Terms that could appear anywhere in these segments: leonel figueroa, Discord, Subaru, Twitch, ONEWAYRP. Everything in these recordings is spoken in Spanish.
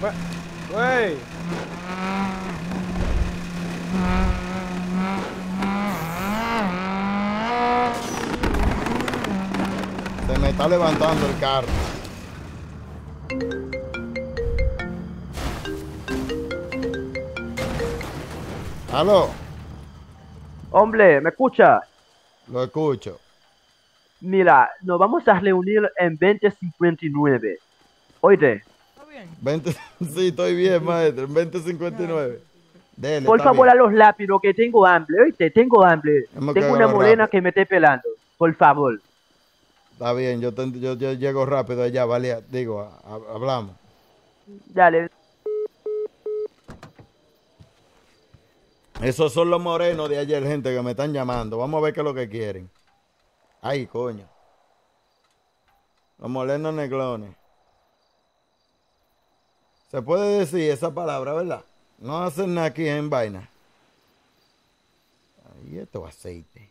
Wey. Se me está levantando el carro. Aló. Hombre, ¿me escucha? Lo escucho. Mira, nos vamos a reunir en 20:59. Oye. Sí, estoy bien, maestro. En 20:59. Dele, por favor, bien. A los lápidos, que tengo hambre. Oíste, tengo hambre. Tengo una morena rápido que me esté pelando. Por favor. Está bien, yo llego rápido allá, vale. Digo, hablamos. Dale. Esos son los morenos de ayer, gente, que me están llamando. Vamos a ver qué es lo que quieren. Ay, coño. Los morenos neglones. Se puede decir esa palabra, ¿verdad? No hacen nada aquí en vaina. Ahí esto aceite.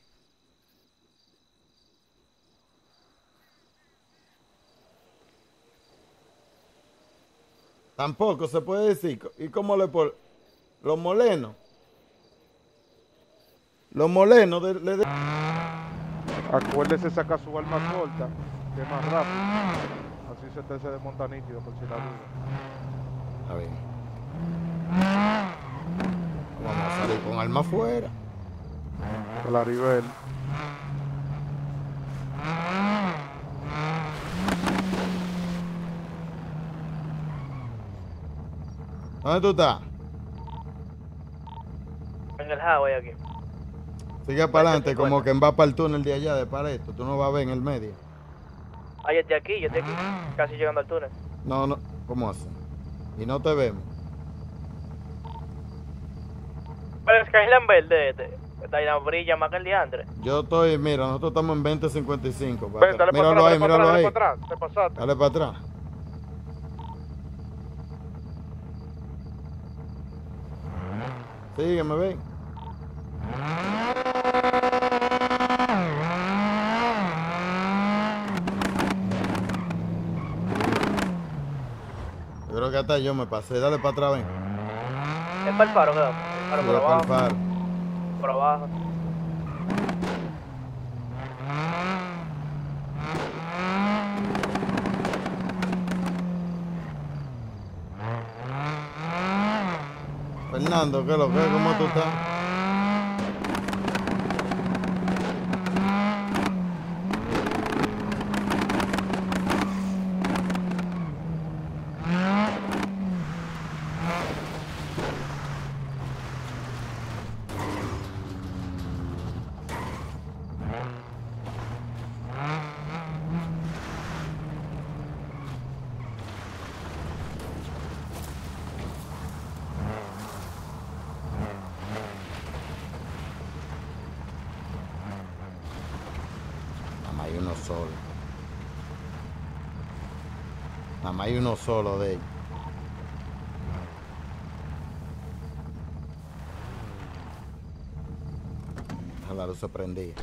Tampoco se puede decir. ¿Y cómo le por? Los molenos. Los molenos le de... Acuérdese sacar su arma corta, que es más rápido. Así se te hace de monta nítido, por si la duda. A ver. Vamos a salir con alma afuera. Por la Rivel. ¿Dónde tú estás? En el highway aquí. Sigue para adelante, como que va para el túnel de allá, de para esto. Tú no vas a ver en el medio. Ah, yo estoy aquí. Casi llegando al túnel. No, no. ¿Cómo hace? Y no te vemos. Pero es que es la verde, está en la brilla más que el diantre. Yo estoy, mira, nosotros estamos en 20:55. Ven, dale, míralo atrás, ahí, míralo ahí. Dale para atrás, te pasaste. Dale para atrás. Sígueme, ven. Creo que hasta yo me pasé, dale para atrás, ven. Es para el faro, ¿verdad? Para por abajo. Para por abajo. Fernando, ¿qué lo que? ¿Cómo tú estás? Nada más hay uno solo de ellos. A la luz se prendía.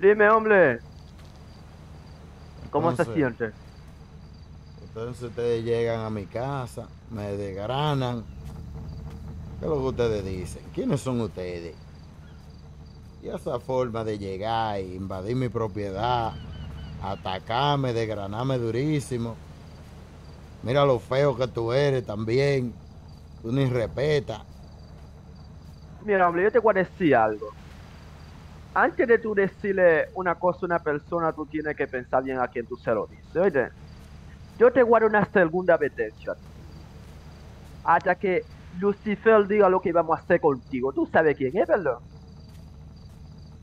Dime, hombre. ¿Cómo se siente? Entonces ustedes llegan a mi casa, me desgranan. ¿Qué es lo que ustedes dicen? ¿Quiénes son ustedes? Y esa forma de llegar y invadir mi propiedad, atacarme, desgranarme durísimo. Mira lo feo que tú eres también. Tú ni respetas. Mira, hombre, yo te voy a decir algo. Antes de tú decirle una cosa a una persona, tú tienes que pensar bien a quien tú se lo dices, oye. Yo te guardo una segunda advertencia. Hasta que Lucifer diga lo que vamos a hacer contigo. Tú sabes quién es, ¿verdad?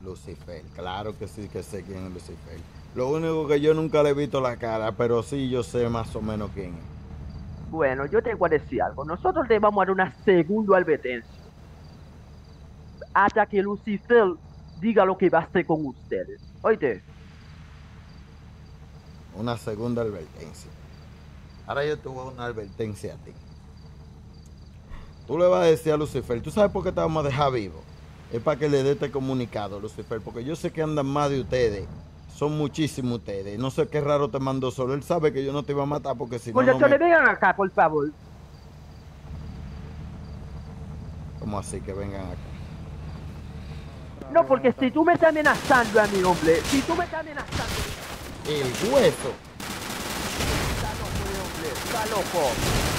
Lucifer, claro que sí que sé quién es Lucifer. Lo único que yo nunca le he visto la cara, pero sí yo sé más o menos quién es. Bueno, yo te voy a decir algo. Nosotros te vamos a dar una segunda advertencia. Hasta que Lucifer diga lo que va a hacer con ustedes. Oíste. Una segunda advertencia. Ahora yo te voy a dar una advertencia a ti. Tú le vas a decir a Lucifer, ¿tú sabes por qué te vamos a dejar vivo? Es para que le dé este comunicado, Lucifer, porque yo sé que andan más de ustedes. Son muchísimos ustedes. No sé qué raro te mandó solo. Él sabe que yo no te iba a matar porque si no... Muchachos, le vengan acá, por favor. ¿Cómo así que vengan acá? No, porque si tú me estás amenazando a mi hombre, si tú me estás amenazando... El hueso. Está loco, hombre, está loco.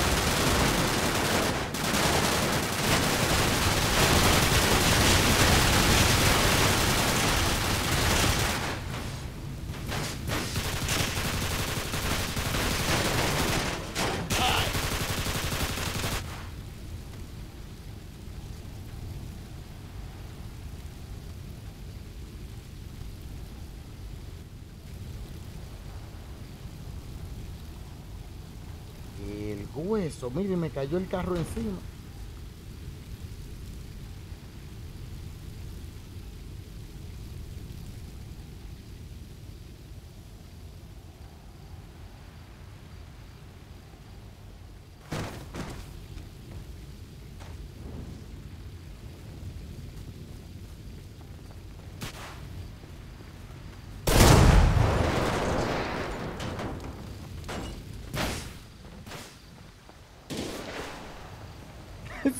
Hueso, mire, me cayó el carro encima.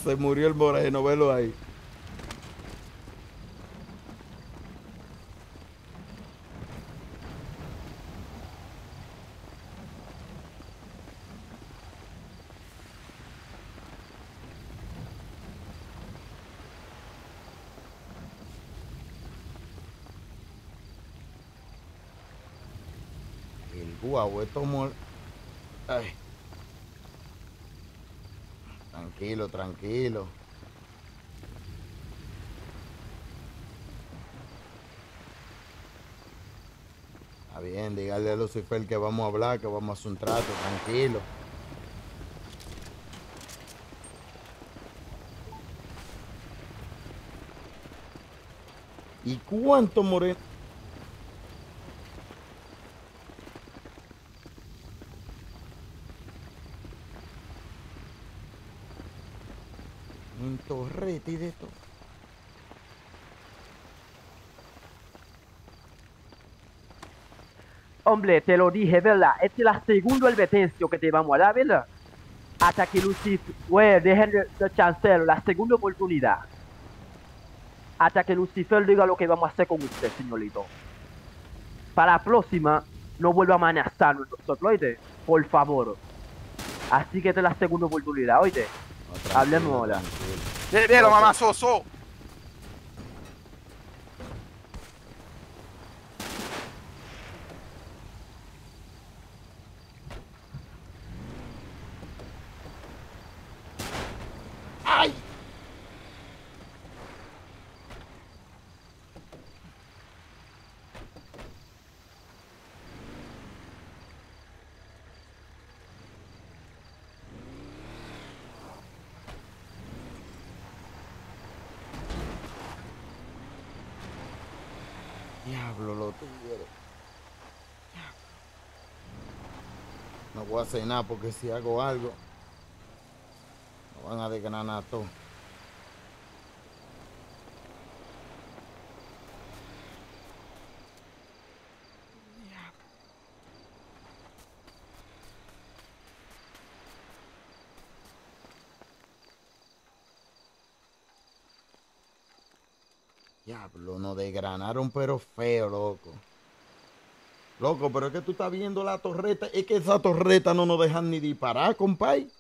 Se murió el moreno, velo ahí. El guau, esto mol... Ay. Tranquilo, tranquilo. Está bien, dígale a Lucifer que vamos a hablar, que vamos a hacer un trato, tranquilo. ¿Y cuánto moreno? Un torrete y de todo. Hombre, te lo dije, ¿verdad? Esta es la segunda advertencia que te vamos a dar, ¿verdad? Hasta que Lucifer, güey, dejen de chancear, la segunda oportunidad. Hasta que Lucifer diga lo que vamos a hacer con usted, señorito. Para la próxima, no vuelva a amenazarnos nosotros, oíste, por favor. Así que esta es la segunda oportunidad, oíste. No, hablemos ahora. Viene, viene, mamá, soso. ¡Ay! Diablo, lo tuviera. No voy a hacer nada porque si hago algo, no van a desgranar nada todo. Diablo, nos desgranaron, pero feo, loco. Loco, pero es que tú estás viendo la torreta. Es que esa torreta no nos dejan ni disparar, compay.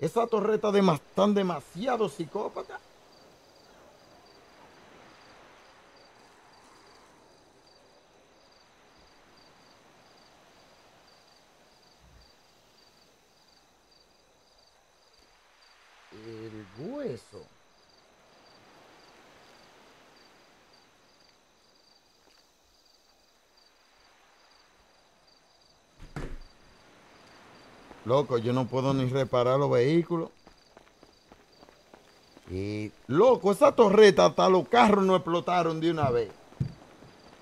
Esa torreta están demasiado psicópata. El hueso. Loco, yo no puedo ni reparar los vehículos. Y, loco, esa torreta hasta los carros no explotaron de una vez.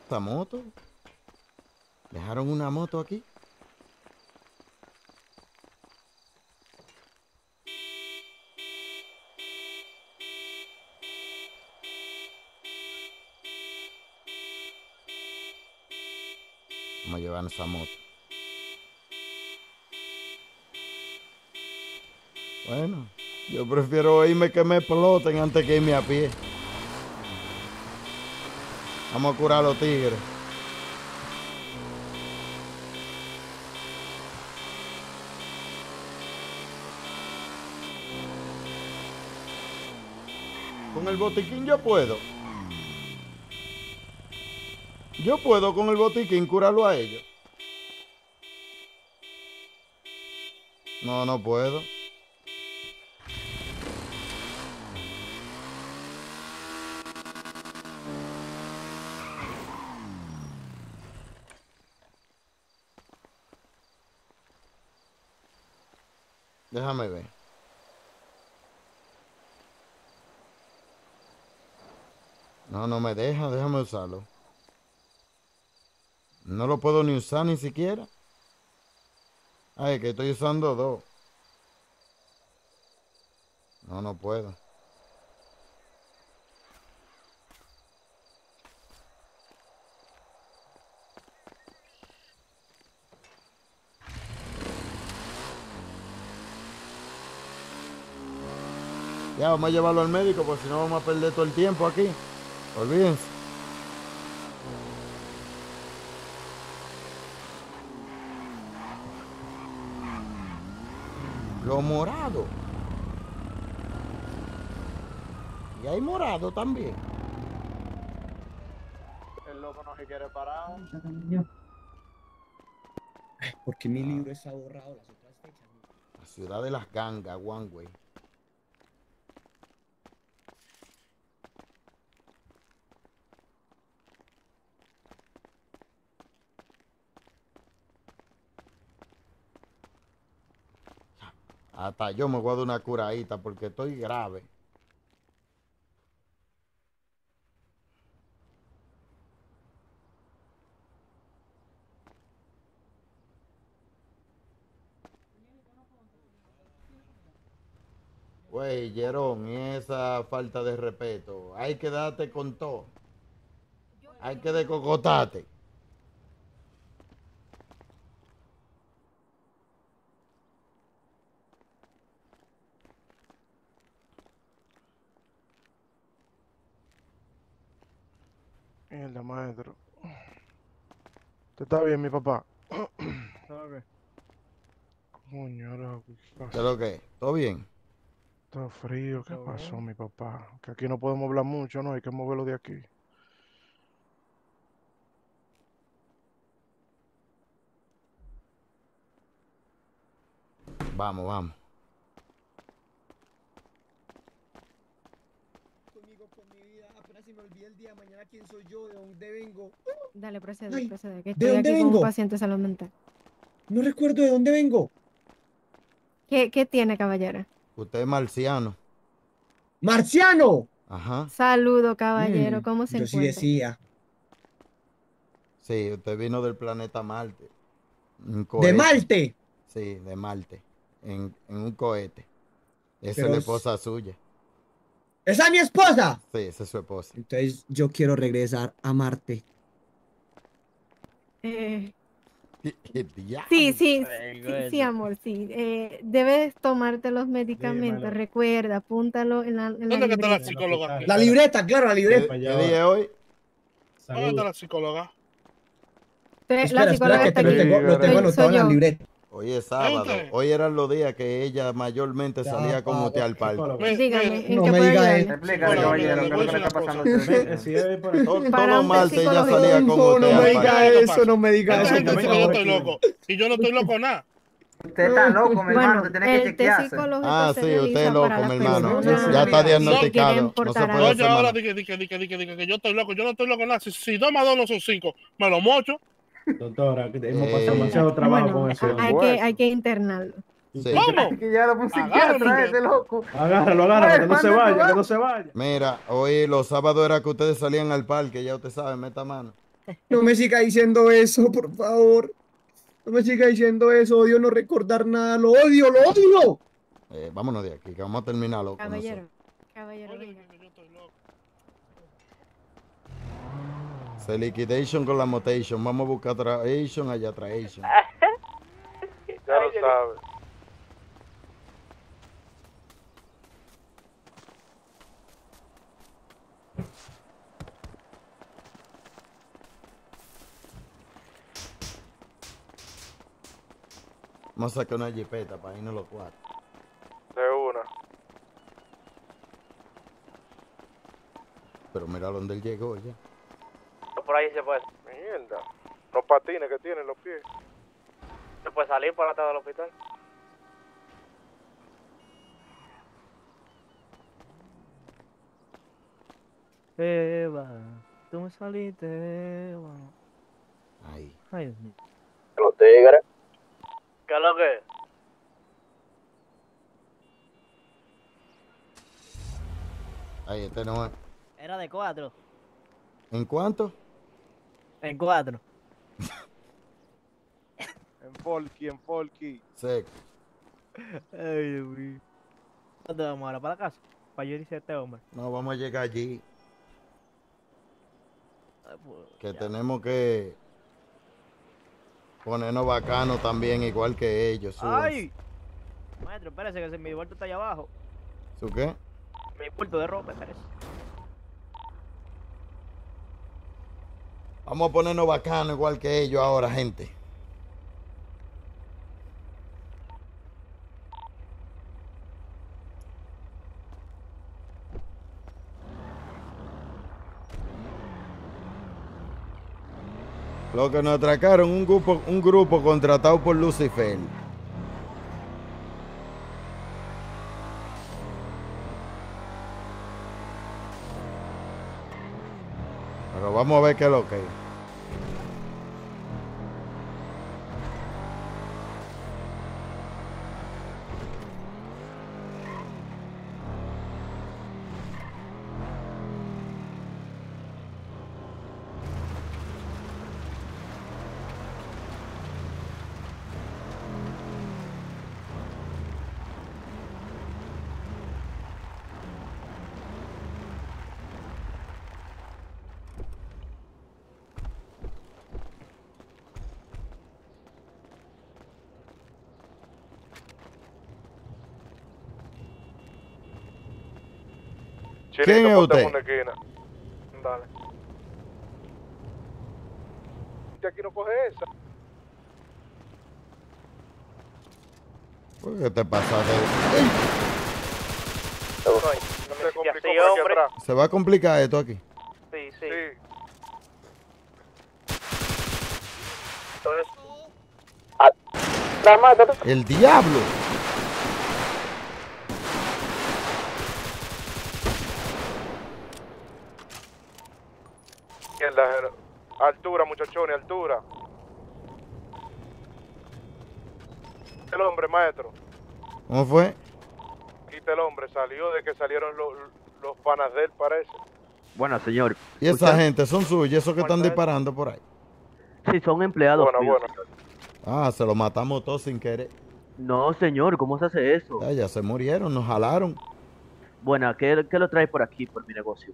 Esta moto. Dejaron una moto aquí. llevar nuestra moto. Bueno, yo prefiero irme que me exploten antes que irme a pie. Vamos a curar a los tigres. Con el botiquín yo puedo. Yo puedo con el botiquín curarlo a ellos. No, no puedo. Déjame ver. No, no me deja, déjame usarlo. No lo puedo ni usar ni siquiera. Ay, que estoy usando dos. No, no puedo. Ya, vamos a llevarlo al médico porque si no vamos a perder todo el tiempo aquí. Olvídense. Lo morado. Y hay morado también. El loco no se quiere parar. Porque mi libro está borrado las otras fechas. La ciudad de las gangas, Oneway. Hasta yo me voy a dar una curadita porque estoy grave. Güey, Jerón, y esa falta de respeto. Hay que darte con todo. Hay que descocotarte. Mierda, maestro. ¿Te está bien, mi papá? ¿Todo bien? Coño, loco, ¿qué pasa? ¿Qué lo que? ¿Todo bien? Está frío, ¿qué pasó, mi papá? Que aquí no podemos hablar mucho, ¿no? Hay que moverlo de aquí. Vamos, vamos. Si me olvidé el día de mañana, ¿quién soy yo? ¿De dónde vengo? Dale, procede, procede. Que estoy aquí con un paciente de salud mental. No recuerdo de dónde vengo. ¿Qué tiene, caballero? Usted es marciano. ¡Marciano! Ajá. Saludo, caballero. ¿Cómo se encuentra? Yo sí decía. Sí, usted vino del planeta Marte. ¿De Marte? Sí, de Marte. En un cohete. Esa es la esposa suya. ¡Esa es mi esposa! Sí, esa es su esposa. Entonces yo quiero regresar a Marte. Sí, sí, sí, amor, sí. Debes tomarte los medicamentos, sí, recuerda, apúntalo en la libreta. ¿Dónde está la psicóloga? La libreta, claro, la libreta. ¿Qué día hoy? ¿Dónde está la psicóloga? La psicóloga está aquí. Lo tengo anotado en la libreta. Hoy es sábado, hoy eran los días que ella mayormente salía con usted al parque. Dígame, ¿en qué puedo ayudar? Explícale, caballero, ¿qué es lo que le está pasando a usted? Todos los martes ella salía con usted al parque. No me diga eso, no me diga eso. Yo no estoy loco, y yo no estoy loco nada. Usted está loco, mi hermano, usted tiene que chequearse. Ah, sí, usted es loco, mi hermano. Ya está diagnosticado, no se puede hacer nada. Que yo estoy loco, yo no estoy loco nada. Si 2 más 2 no son 5, me lo mocho. Doctora, hemos pasado demasiado trabajo con eso. Hay que internarlo. Sí. ¿Cómo? Que ya lo puse este loco. Agárralo, agárralo, que no se vaya, que no se vaya. Mira, hoy los sábados era que ustedes salían al parque, ya usted sabe, meta mano. No me siga diciendo eso, por favor. No me siga diciendo eso, odio no recordar nada, lo odio, lo odio. Vámonos de aquí, que vamos a terminarlo. Caballero, caballero, venga. Se liquidation con la motation. Vamos a buscar traction allá, traction. Ya lo sabes. Vamos a sacar una jipeta para irnos los cuatro. De una. Pero mira dónde él llegó ya. Por ahí se puede. Mierda. Los patines que tienen los pies. Se puede salir para atrás del hospital. Eva, tú me saliste, Eva. Ahí. Ay, Dios mío. Los tigres. ¿Qué es lo que? Ahí, este no es. Era de 4. ¿En cuánto? En 4. en Folky. Seco. Ay, Dios mío. ¿Dónde vamos ahora? ¿Para la casa? Para yo irse a este hombre. No, vamos a llegar allí. Ay, pues, que ya. Tenemos que... ponernos bacanos también, igual que ellos. Subas. ¡Ay! Maestro, espérese que mi bulto está allá abajo. ¿Su qué? Mi bulto de ropa, espérese. Vamos a ponernos bacanos igual que ellos ahora, gente. Lo que nos atracaron, un grupo contratado por Lucifer. Pero vamos a ver qué es lo que es. ¿Quién es usted? Dale. ¿Y aquí no coge esa? ¿Por qué te pasaste? No se complicó sí, por aquí atrás. ¿Se va a complicar esto aquí? Sí. Entonces... ¡El diablo! Altura, muchachones, altura. El hombre, maestro. ¿Cómo fue? Quita el hombre, salió de que salieron los panas de él, parece. Bueno, señor. ¿Y esa gente son suyos, esos que están disparando por ahí? Sí, son empleados. Bueno. Ah, se los matamos todos sin querer. No, señor, ¿cómo se hace eso? Ah, ya se murieron, nos jalaron. Bueno, ¿qué lo traes por aquí, por mi negocio?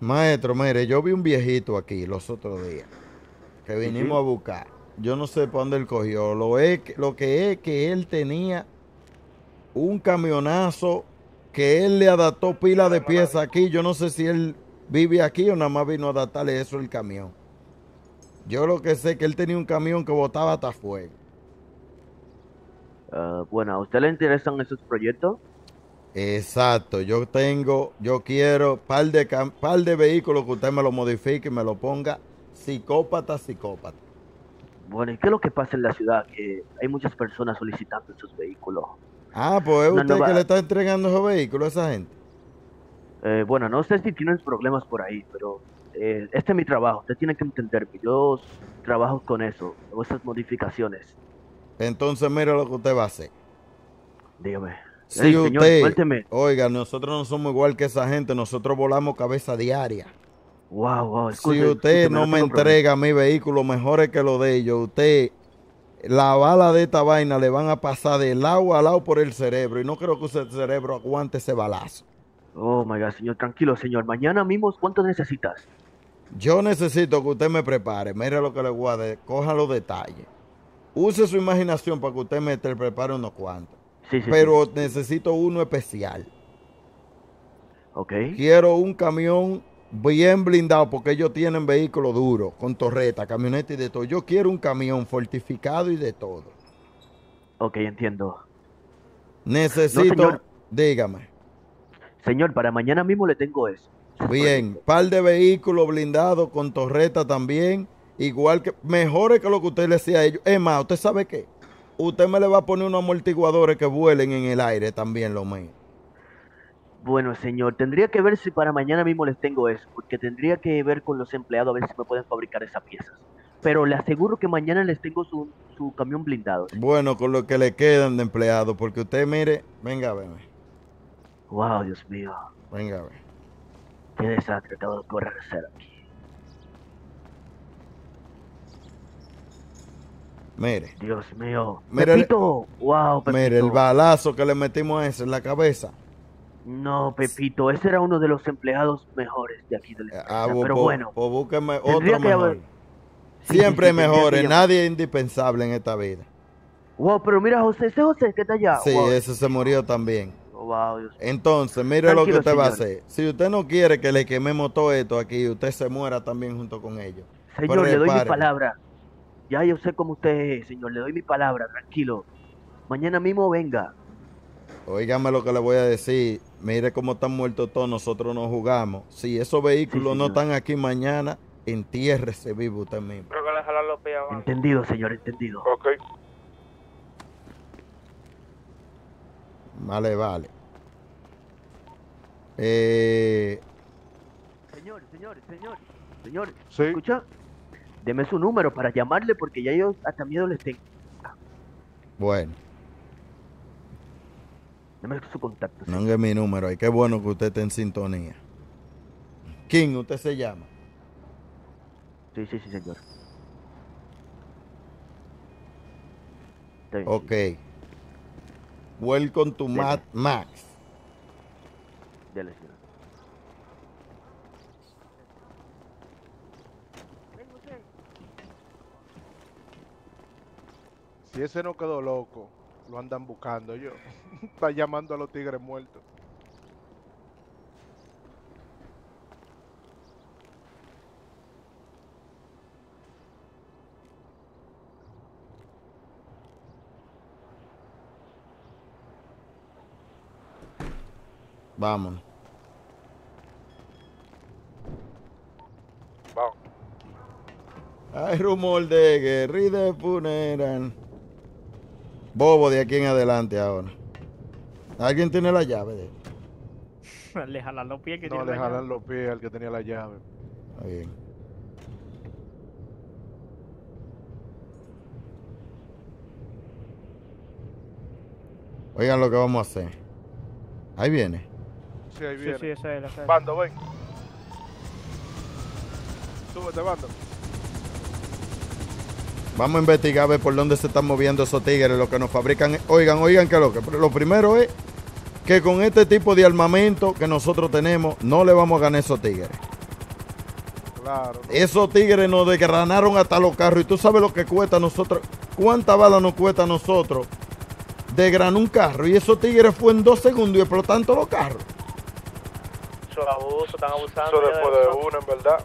Maestro, mire, yo vi un viejito aquí los otros días que vinimos a buscar. Yo no sé por dónde él cogió. Lo que es que él tenía un camionazo que él le adaptó pila de piezas aquí. Yo no sé si él vive aquí o nada más vino a adaptarle eso el camión. Yo lo que sé es que él tenía un camión que botaba hasta fuego. Bueno, ¿a usted le interesan esos proyectos? Exacto, yo quiero par de vehículos que usted me lo modifique y me lo ponga psicópata. Bueno, ¿y qué es lo que pasa en la ciudad? Que hay muchas personas solicitando esos vehículos. Ah, pues es usted que le está entregando esos vehículos a esa gente. Bueno, no sé si tienen problemas por ahí, pero este es mi trabajo, usted tiene que entenderme. Yo trabajo con eso, con esas modificaciones. Entonces mire lo que usted va a hacer. Dígame. Sí, hey, señor, usted, suélteme. Oiga, nosotros no somos igual que esa gente, nosotros volamos cabeza diaria. Wow, escuche, si usted no me entrega mi vehículo mejores que lo de ellos, usted, la bala de esta vaina le van a pasar de lado a lado por el cerebro y no creo que usted, el cerebro aguante ese balazo. Oh, my God, señor, tranquilo, señor. Mañana mismo, ¿cuánto necesitas? Yo necesito que usted me prepare. Mire lo que le guarde, coja los detalles. Use su imaginación para que usted me prepare unos cuantos. Sí, sí, pero sí. Necesito uno especial. Ok. Quiero un camión bien blindado, porque ellos tienen vehículos duros, con torreta, camioneta y de todo. Yo quiero un camión fortificado y de todo. Ok, entiendo. Necesito... No, señor. Dígame. Señor, para mañana mismo le tengo eso. Bien, par de vehículos blindados con torreta también, igual que, mejores que lo que usted le decía a ellos. Es más, ¿usted sabe qué? Usted me le va a poner unos amortiguadores que vuelen en el aire también, lo mismo. Bueno, señor, tendría que ver si para mañana mismo les tengo eso, porque tendría que ver con los empleados a ver si me pueden fabricar esas piezas. Pero le aseguro que mañana les tengo su camión blindado. Señor. Bueno, con lo que le quedan de empleados, porque usted mire, venga a verme. Wow, Dios mío. Venga a ver. Qué desastre acabo de correr aquí. Mire. Dios mío. Mire, Pepito. Wow, Pepito. Mire el balazo que le metimos a ese en la cabeza. No, Pepito, ese era uno de los empleados mejores de aquí de la empresa, pero bueno. O búsqueme otro mejor. Siempre sí, mejores, nadie es indispensable en esta vida. Wow, pero mira, José, ese José que está allá. Sí, wow, ese se murió también. Wow, Dios. Entonces, mire tranquilo, lo que usted señor. Va a hacer. Si usted no quiere que le quememos todo esto aquí, usted se muera también junto con ellos. Señor, pero le doy mi palabra. Ya yo sé cómo usted es, señor. Le doy mi palabra, tranquilo. Mañana mismo venga. Óigame lo que le voy a decir. Mire cómo están muertos todos, nosotros no jugamos. Si esos vehículos sí, no están aquí mañana, entiérrese vivo usted mismo. Creo que le jalan los pies abajo. Entendido, señor, entendido. Ok. Vale, vale. Señor. ¿Sí? ¿Escucha? Deme su número para llamarle porque ya yo hasta miedo les tengo. Bueno. Deme su contacto. No es mi número. Qué bueno que usted esté en sintonía. ¿Quién usted se llama? Sí, señor. Bien, ok. Sí. Welcome to Mad Max. Dele, señor. Si ese no quedó loco, lo andan buscando yo. Está llamando a los tigres muertos. Vamos. Vamos. Hay rumor de guerrilla de funeral. Bobo de aquí en adelante ahora. ¿Alguien tiene la llave de él? Le jalan los pies que tiene la llave. No, le jalan los pies al que tenía la llave. Está bien. Oigan lo que vamos a hacer. Ahí viene. Sí, esa es la. Bando, ven. Súbete, Bando. Vamos a investigar a ver por dónde se están moviendo esos tigres, lo que nos fabrican. Oigan, que lo que. Lo primero es que con este tipo de armamento que nosotros tenemos, no le vamos a ganar esos tigres. Claro. Esos tigres nos desgranaron hasta los carros. Y tú sabes lo que cuesta a nosotros. ¿Cuánta bala nos cuesta a nosotros desgranar un carro? Y esos tigres fue en 2 segundos y explotaron todos los carros. Eso es abuso, están abusando. Eso después de uno, en verdad.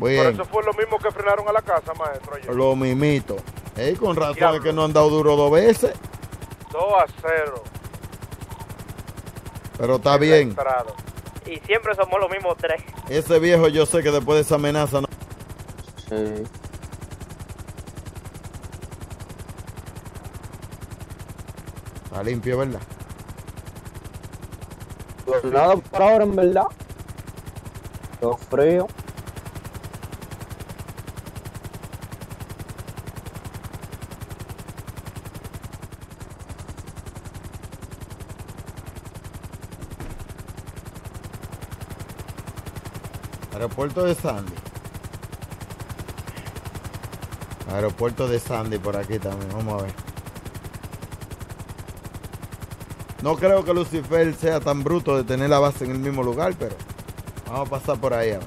Bien. Pero eso fue lo mismo que frenaron a la casa, maestro. Ayer. Lo mimito. Con razón Diablo. Es que no han dado duro 2 veces. 2-0. Pero está bien. Entrado. Y siempre somos los mismos 3. Ese viejo yo sé que después de esa amenaza no... Sí. Está limpio, ¿verdad? Pues nada por ahora, en verdad. Todo frío. Aeropuerto de Sandy. Aeropuerto de Sandy por aquí también. Vamos a ver. No creo que Lucifer sea tan bruto de tener la base en el mismo lugar, pero vamos a pasar por ahí. A ver.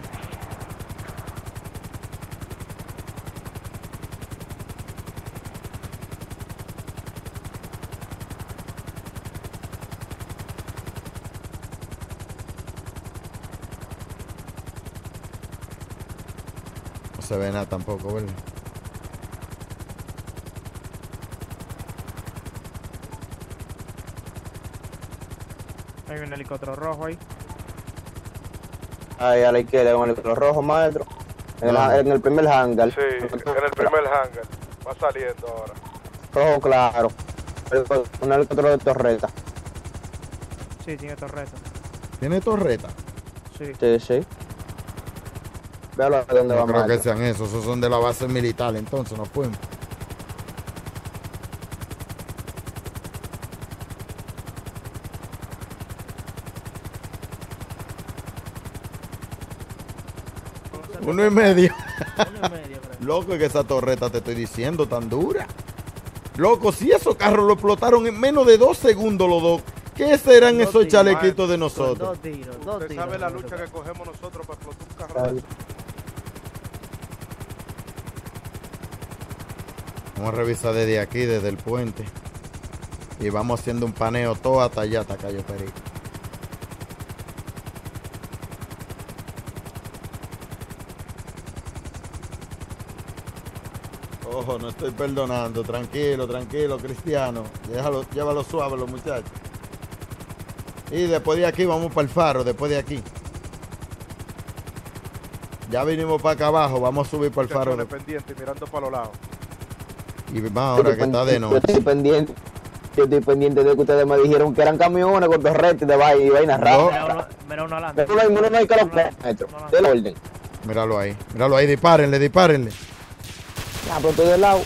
se ve nada tampoco, ¿verdad? Hay un helicóptero rojo ahí. Ahí a la izquierda, hay un helicóptero rojo, maestro. En el primer hangar. Sí, en el primer hangar. Va saliendo ahora. Rojo claro. Un helicóptero de torreta. Sí, tiene torreta. ¿Tiene torreta? Sí. Sí, sí. Véalo a dónde va, maestro. No creo que sean esos. Esos son de la base militar, entonces no podemos. Uno y medio. Loco, es que esa torreta, te estoy diciendo, tan dura. Loco, si esos carros lo explotaron en menos de 2 segundos los dos, ¿qué serán dos esos tiros, chalequitos de nosotros? Dos tiros. ¿Sabe la lucha que cogemos nosotros para explotar un carro? Ay. Vamos a revisar desde aquí, desde el puente. Y vamos haciendo un paneo todo hasta allá, hasta Cayo Perico. Ojo, no estoy perdonando, tranquilo, tranquilo, Cristiano. Déjalo, llévalo suave los muchachos. Y después de aquí vamos para el faro, después de aquí. Ya vinimos para acá abajo, vamos a subir para el faro. Pendiente, mirando para los lados. Y más ahora que está de noche. Yo estoy pendiente de que ustedes me dijeron que eran camiones con torretes de vainas raras. Mira uno adelante. Uno no hay kilómetros, del orden. Míralo ahí, dispárenle, dispárenle. Ah, pero estoy del lado.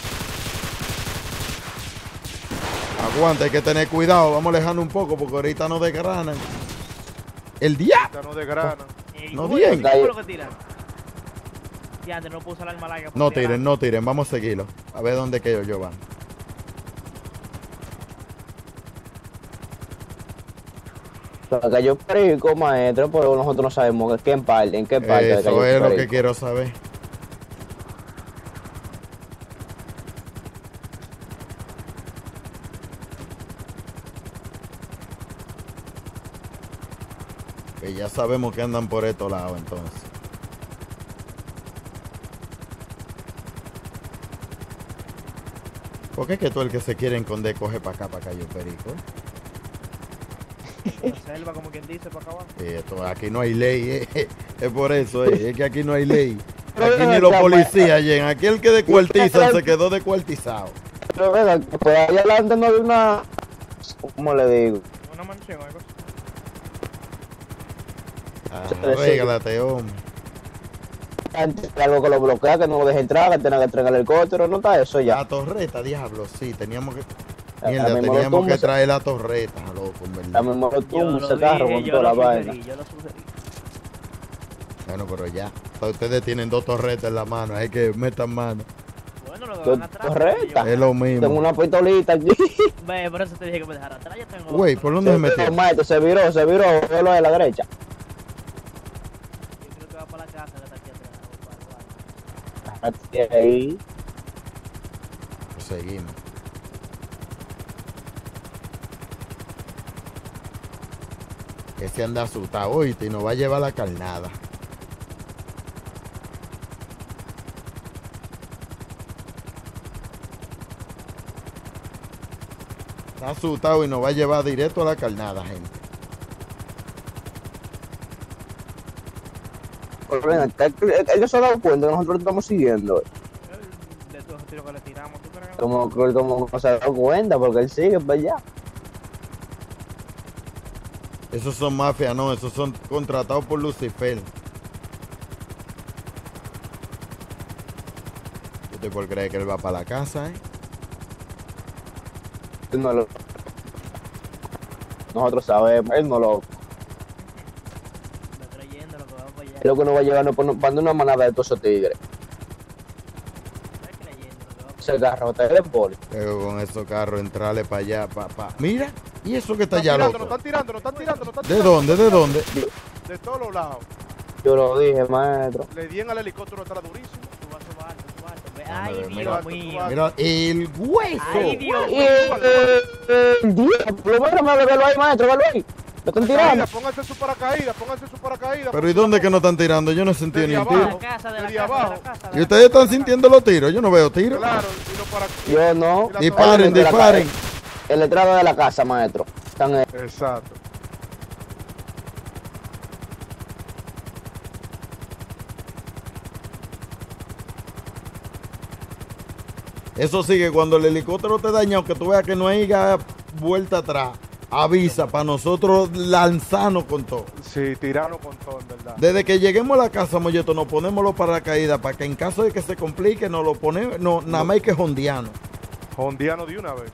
Aguanta, hay que tener cuidado. Vamos alejando un poco porque ahorita nos desgranan. El día. No desgranan. No tiren. No tiren, no tiren. Vamos a seguirlo. A ver dónde que ellos van. Acá yo perico, maestro, pero nosotros no sabemos en qué parte. Eso es lo que quiero saber. Que ya sabemos que andan por estos lados, entonces. ¿Por qué es que todo el que se quiere esconder coge para acá, yo perico? La selva, como quien dice, para acá abajo. Esto, aquí no hay ley, es por eso, es que aquí no hay ley. Aquí ni los policías llegan, aquí el que descuartizan se quedó descuartizado. Pero venga, por allá adelante no hay una... ¿Cómo le digo? Una mansión, algo así. Arréglate, hombre. Algo que lo bloquea, que no lo deje entrar, que tenga que entregar el helicóptero, no está eso ya. La torreta, diablo, sí, teníamos que... Mierda, teníamos que traer la torreta, loco, en verdad. También me lo tumbo ese carro con toda la vaina. Bueno, pero ya, ustedes tienen 2 torretas en la mano, hay que metan mano. Bueno, lo que van atrás. ¿Torreta? Es lo mismo. Tengo una pistolita aquí. Ve, por eso te dije que me dejara atrás, ya tengo... Güey, ¿por dónde se metió? Se viró, veo lo de la derecha. Ahí seguimos. Ese anda asustado hoy y nos va a llevar la carnada. Está asustado y nos va a llevar directo a la carnada, gente. Ellos se han dado cuenta que nosotros estamos siguiendo. De todos los tiros que le tiramos, ¿tú crees? Como se ha dado cuenta, porque él sigue para allá. Esos son mafias, no, esos son contratados por Lucifer. Yo estoy por creer que él va para la casa, ¿eh? Nosotros sabemos, él no lo... Lo que nos va a llevar para una manada de todos esos tigres. Ese carro está en el poli. Pero con esos carros entrarle para allá, papá. Mira, y eso que está allá, loco. Nos están tirando. ¿De dónde? De todos los lados. Yo lo dije, maestro. Le dieron al helicóptero, está durísimo. Ay, Dios mío. Mira, el hueso. Ay, Dios mío. Lo bueno, véalo ahí, maestro, véalo ahí. ¿No están tirando? Pónganse su paracaídas, pónganse su paracaídas. Pero ¿y dónde que no están tirando? Yo no he sentido ni un tiro. ¿Y ustedes están sintiendo los tiros? Yo no veo tiros. Claro, yo no. Disparen, disparen. El letrado de la casa, maestro. Están ahí. Exacto. Eso sí, que cuando el helicóptero te daña, que tú veas que no hay vuelta atrás, avisa para nosotros lanzarnos con todo. Sí, tirarnos con todo, en verdad. Desde que lleguemos a la casa, Molleto, nos ponemos los paracaídas para que en caso de que se complique, nos lo ponemos, no, nada más hay que jondeano. Jondeano de una vez.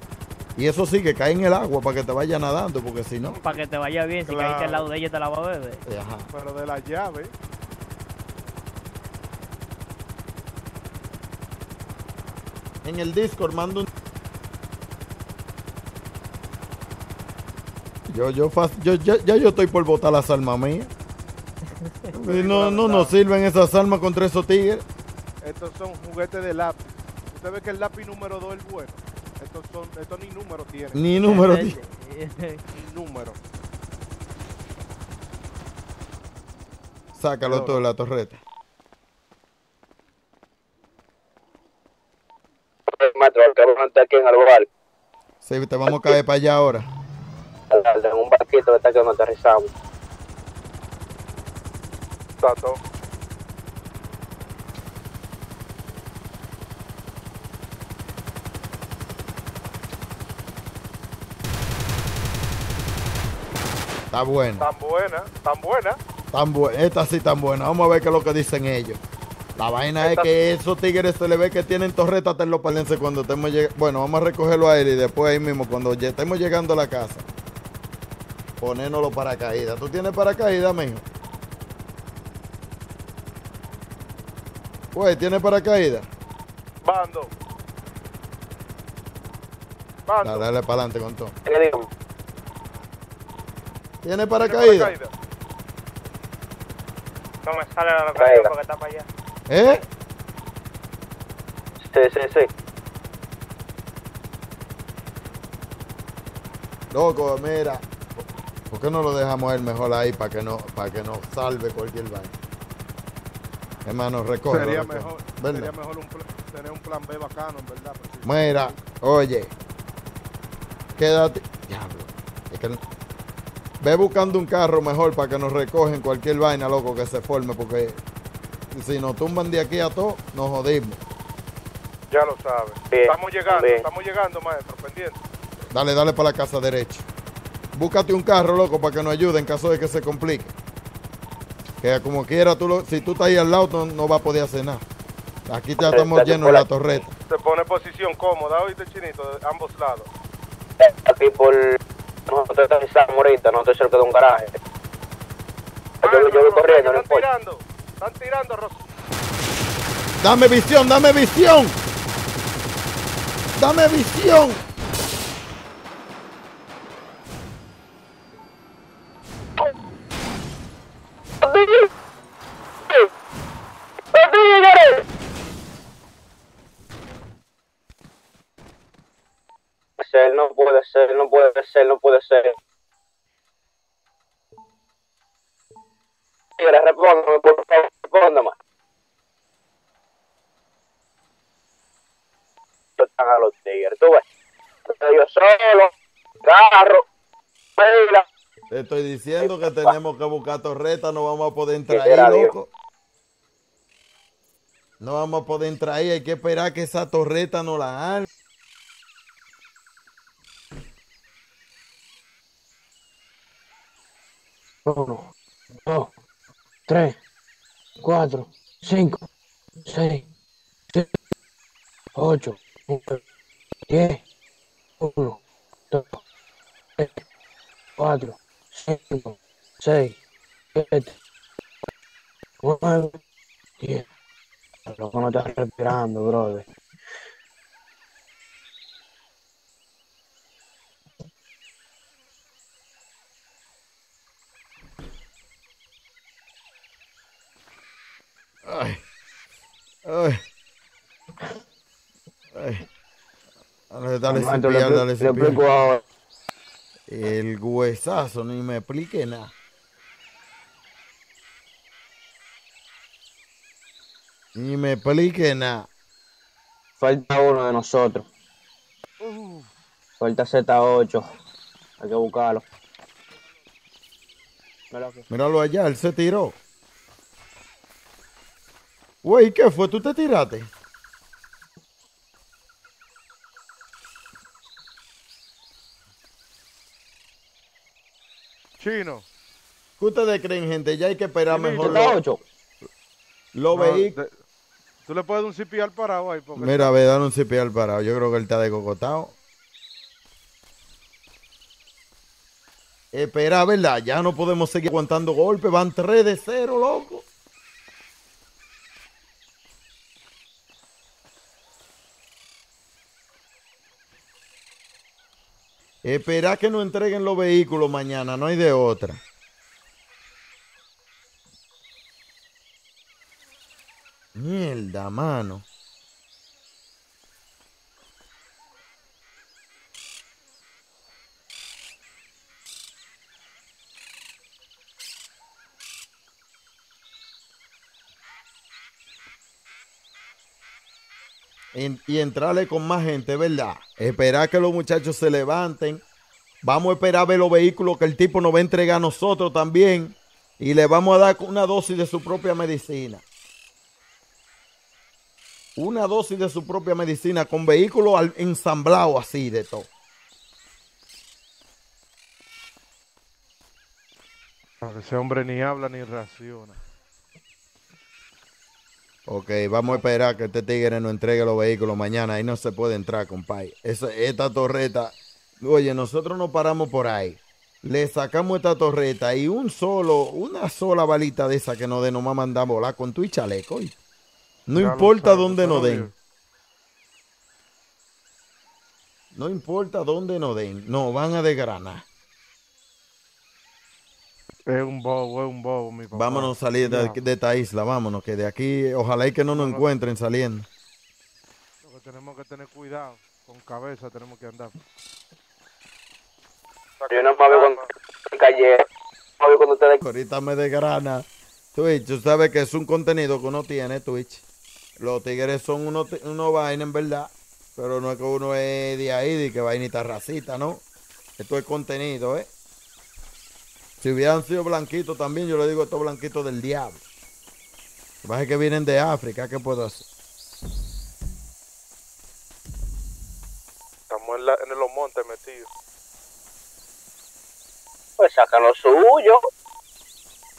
Y eso sí, que cae en el agua para que te vaya nadando, porque si no... Para que te vaya bien, claro. Si caíste al lado de ella te la va a beber. Ajá. Pero de la llave... En el Discord mando un... Yo estoy por botar las almas mías. No nos sirven esas almas contra esos tigres. Estos son juguetes de lápiz. Usted ve que el lápiz número 2 es el bueno. Estos ni número tienen. Ni número tienen. Ni número. Sácalo todo de la torreta. Maestro, acabo de montar aquí en Alboral. Sí, te vamos a caer para allá ahora. En un barquito está que nos aterrizamos. Tato. Está buena. Tan buena, tan buena. Tan buena, esta sí tan buena. Vamos a ver qué es lo que dicen ellos. La vaina es que esos tigres se le ve que tienen torretas terlopalenses cuando estemos llegando. Bueno, vamos a recogerlo a él y después ahí mismo, cuando estemos llegando a la casa, ponernos los paracaídas. ¿Tú tienes paracaídas, mijo? Güey, ¿tienes paracaídas? Bando. Bando. Dale para adelante con todo. ¿Tienes paracaídas? No me sale la locación porque está para allá. ¿Eh? Sí. Loco, mira. ¿Por qué no lo dejamos él mejor ahí para que no salve cualquier vaina? Hermano, recoge. Sería mejor tener un plan B bacano, en verdad. Sí. Mira, oye. Quédate. Diablo. Es que no. Ve buscando un carro mejor para que nos recogen cualquier vaina, loco, que se forme, porque... Si nos tumban de aquí a todo, nos jodimos. Ya lo sabes. Bien, estamos llegando, maestro, pendiente. Dale para la casa derecha. Búscate un carro, loco, para que nos ayude en caso de que se complique. Que como quiera, si tú estás ahí al lado, no vas a poder hacer nada. Aquí ya estamos llenos de la torreta. Se pone en posición cómoda, oíste, Chinito, de ambos lados. Aquí por... Nosotros estamos ahorita, no estoy cerca de un garaje. Yo voy corriendo, no importa. Están tirando, Rosa. Dame visión. No puede ser. Mira, respóndame, por favor. Están a los tigres, tú ves. Yo solo, carro, pela. Te estoy diciendo que tenemos que buscar torreta, no vamos a poder entrar ahí, loco. No vamos a poder entrar ahí, hay que esperar que esa torreta no la hagan. Uno, dos, tres. 4, 5, 6, 7, 8, 9, 10. Loco, no estás respirando, brother. Dale, dale, dale. El huesazo, ni me explique nada. Ni me explique nada. Falta uno de nosotros. Falta Z8. Hay que buscarlo. Míralo allá, él se tiró. Güey, ¿qué fue? ¿Tú te tiraste? Chino. ¿Qué ustedes creen, gente? Ya hay que esperar mejor los vehículos. Tú le puedes dar un cipi al parado ahí. Mira, ve, dale un cipi al parado. Yo creo que él está descocotado. Espera, ¿verdad? Ya no podemos seguir aguantando golpes. Van 3-0, loco. Espera que nos entreguen los vehículos mañana. No hay de otra. Mierda, mano. Y entrarle con más gente, ¿verdad? Esperar que los muchachos se levanten. Vamos a esperar a ver los vehículos que el tipo nos va a entregar a nosotros también. Y le vamos a dar una dosis de su propia medicina. Una dosis de su propia medicina con vehículos ensamblados así de todo. Ese hombre ni habla ni raciona. Ok, vamos a esperar que este tigre nos entregue los vehículos mañana. Ahí no se puede entrar, compadre. Esta torreta... Oye, nosotros nos paramos por ahí. Le sacamos esta torreta y una sola balita de esa que nos den, nos va a mandar a volar con tu y chaleco. Oye. No importa dónde nos den. No importa dónde nos den. No, van a desgranar. Es un bobo, mi papá. Vámonos a salir de esta isla, vámonos, que de aquí, ojalá y que no nos encuentren saliendo. Lo que tenemos que tener cuidado, con cabeza tenemos que andar. Yo no me veo cuando calle, no me veo cuando ustedes... Ahorita me desgrana. Twitch, tú sabes que es un contenido que uno tiene, Twitch. Los tigres son unos vainas, en verdad, pero no es que uno es de ahí, de que vainita racita, ¿no? Esto es contenido, ¿eh? Si hubieran sido blanquitos también, yo le digo estos blanquitos del diablo. Lo que pasa es que vienen de África, ¿qué puedo hacer? Estamos en los montes metidos. Pues saca lo suyo.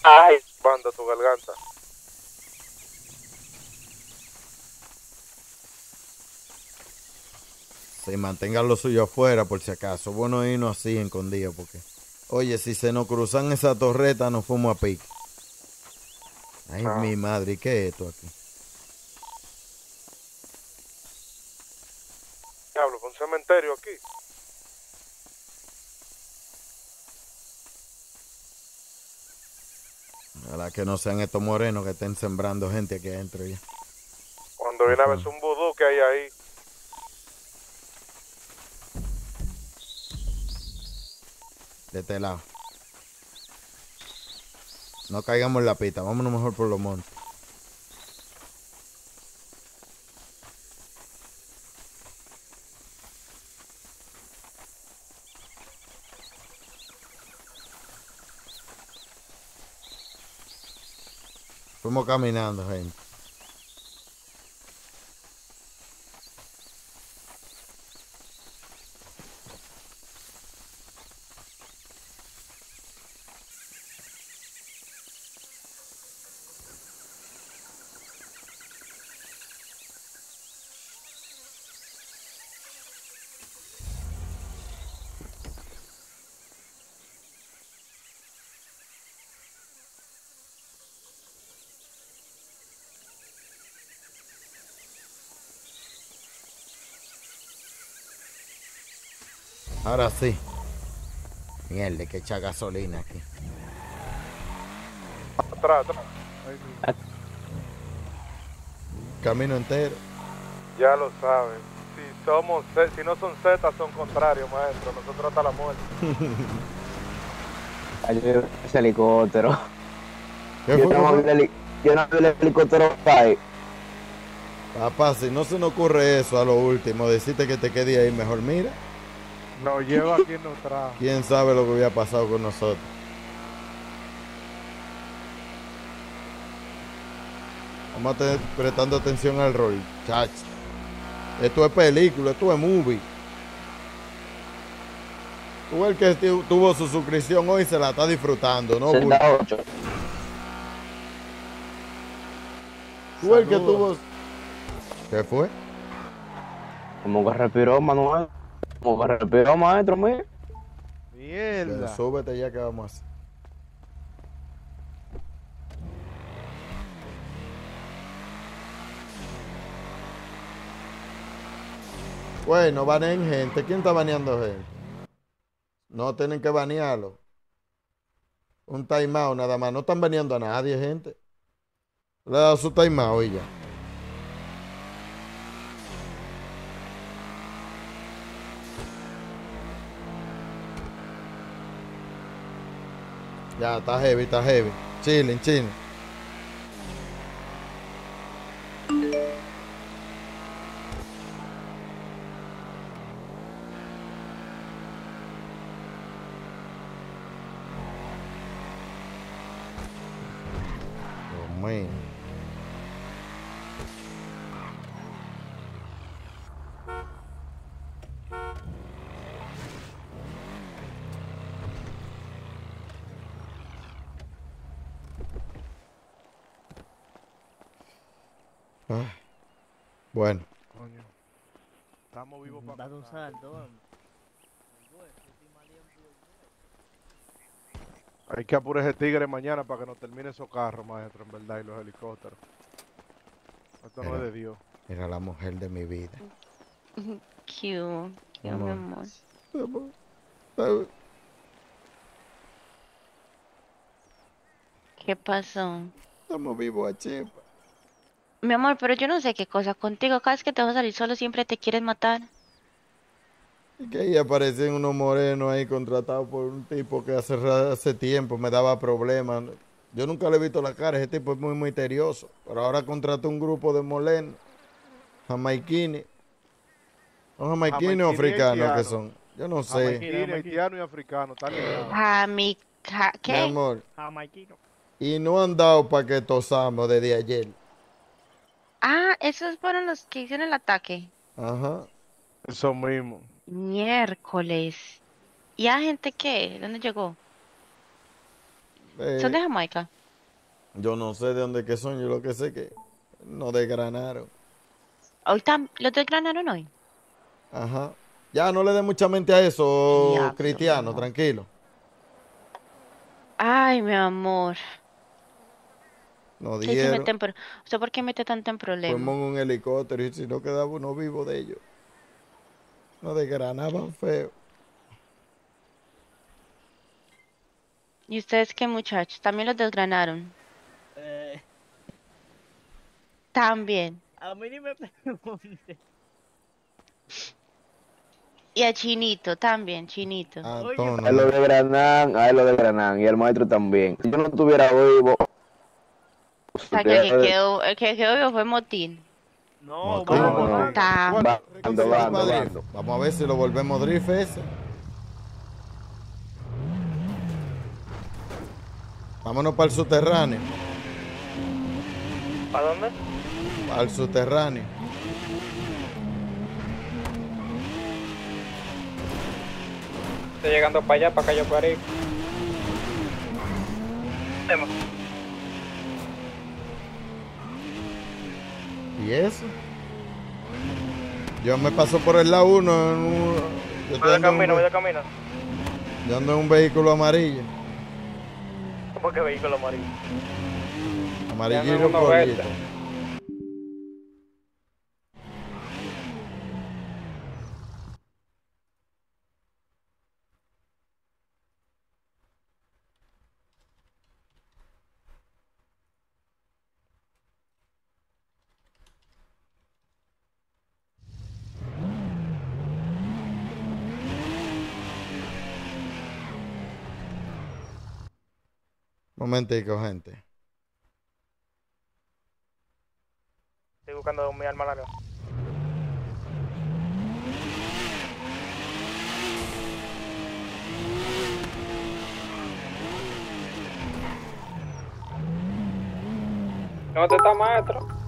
Ay. Banda tu garganta. Sí, mantengan lo suyo afuera por si acaso. Bueno, irnos así, escondido, porque... Oye, si se nos cruzan esa torreta, nos fuimos a pique. Ay, mi madre, ¿qué es esto aquí? Diablo, ¿un cementerio aquí? Ojalá que no sean estos morenos que estén sembrando gente aquí adentro ya. Cuando viene a ver un vudú que hay ahí. De este lado. No caigamos en la pita. Vámonos mejor por los montes. Fuimos caminando, gente. Ahora sí. Mierda, que echa gasolina aquí. Atrás, atrás. Camino entero. Ya lo sabes. Si no son Z, son contrarios, maestro. Nosotros hasta la muerte. Ayúdame ese helicóptero. Yo no vi el helicóptero ahí. Papá, si no se nos ocurre eso a lo último, decirte que te quede ahí mejor, mira. Nos lleva aquí en nuestra... ¿Quién sabe lo que hubiera pasado con nosotros? Vamos a estar prestando atención al rol, chacho. Esto es película, esto es movie. Tú el que tuvo su suscripción hoy se la está disfrutando, ¿no? 68. Tú el que tuvo... ¿Qué fue? Como que respiró, Manuel. Como que respiró, maestro, mire. Mierda. Pero súbete ya que vamos a hacer. Bueno, baneen gente. ¿Quién está baneando gente? No tienen que banearlo. Un timeout nada más. No están baneando a nadie, gente. Le ha dado su timeout y ya. Ya, está heavy, está heavy. Chillen, chillen. Oh, man. Ah, bueno. Coño. Estamos vivos para dar un salto. Hay que apurar ese tigre mañana para que nos termine esos carros, maestro, en verdad, y los helicópteros. Esto no es de Dios. Era la mujer de mi vida. Cute, mi amor. ¿Qué pasó? Estamos vivos a Chipa. Mi amor, pero yo no sé qué cosa contigo. Cada vez que te vas a salir solo siempre te quieres matar. Y que ahí aparecen unos morenos ahí contratados por un tipo que hace tiempo me daba problemas. Yo nunca le he visto la cara. Ese tipo es muy misterioso. Pero ahora contrató un grupo de morenos. Jamaiquines. ¿Son jamaiquines o africanos que son? Yo no sé. Jamaiquines y africanos. ¿Qué? Mi amor. Jamaiquino. Y no han dado para que tosamos desde ayer. Ah, esos fueron los que hicieron el ataque. Ajá. Eso mismo. Miércoles. ¿Y a gente qué? ¿Dónde llegó? ¿Son de Jamaica? Yo no sé de dónde que son. Yo lo que sé que nos desgranaron. ¿Los desgranaron hoy? Ajá. Ya, no le dé mucha mente a eso, ya, Cristiano. Tranquilo. Ay, mi amor. No dieron. Sí, ¿usted por qué mete tanto en problemas? Fuimos en un helicóptero y si no quedaba uno vivo de ellos. Nos desgranaban feo. ¿Y ustedes qué, muchachos? ¿También los desgranaron? También. A mí ni me pregunté. Y a Chinito también, Chinito. Ah, a lo desgranaron, a él lo desgranaron. Y al maestro también. Si yo no estuviera vivo... O sea, que el que quedó fue Motín. No, vamos a ver si lo volvemos drift ese. Vámonos para el subterráneo. ¿Para dónde? Al subterráneo. Estoy llegando para allá, para Cayo Cuarí. ¿Y eso? Yo me paso por el lado 1. Voy de camino. Yo ando en un vehículo amarillo. ¿Por qué vehículo amarillo? Amarillito colito. Momentico, gente. Estoy buscando mi arma larga. ¿Dónde está, maestro?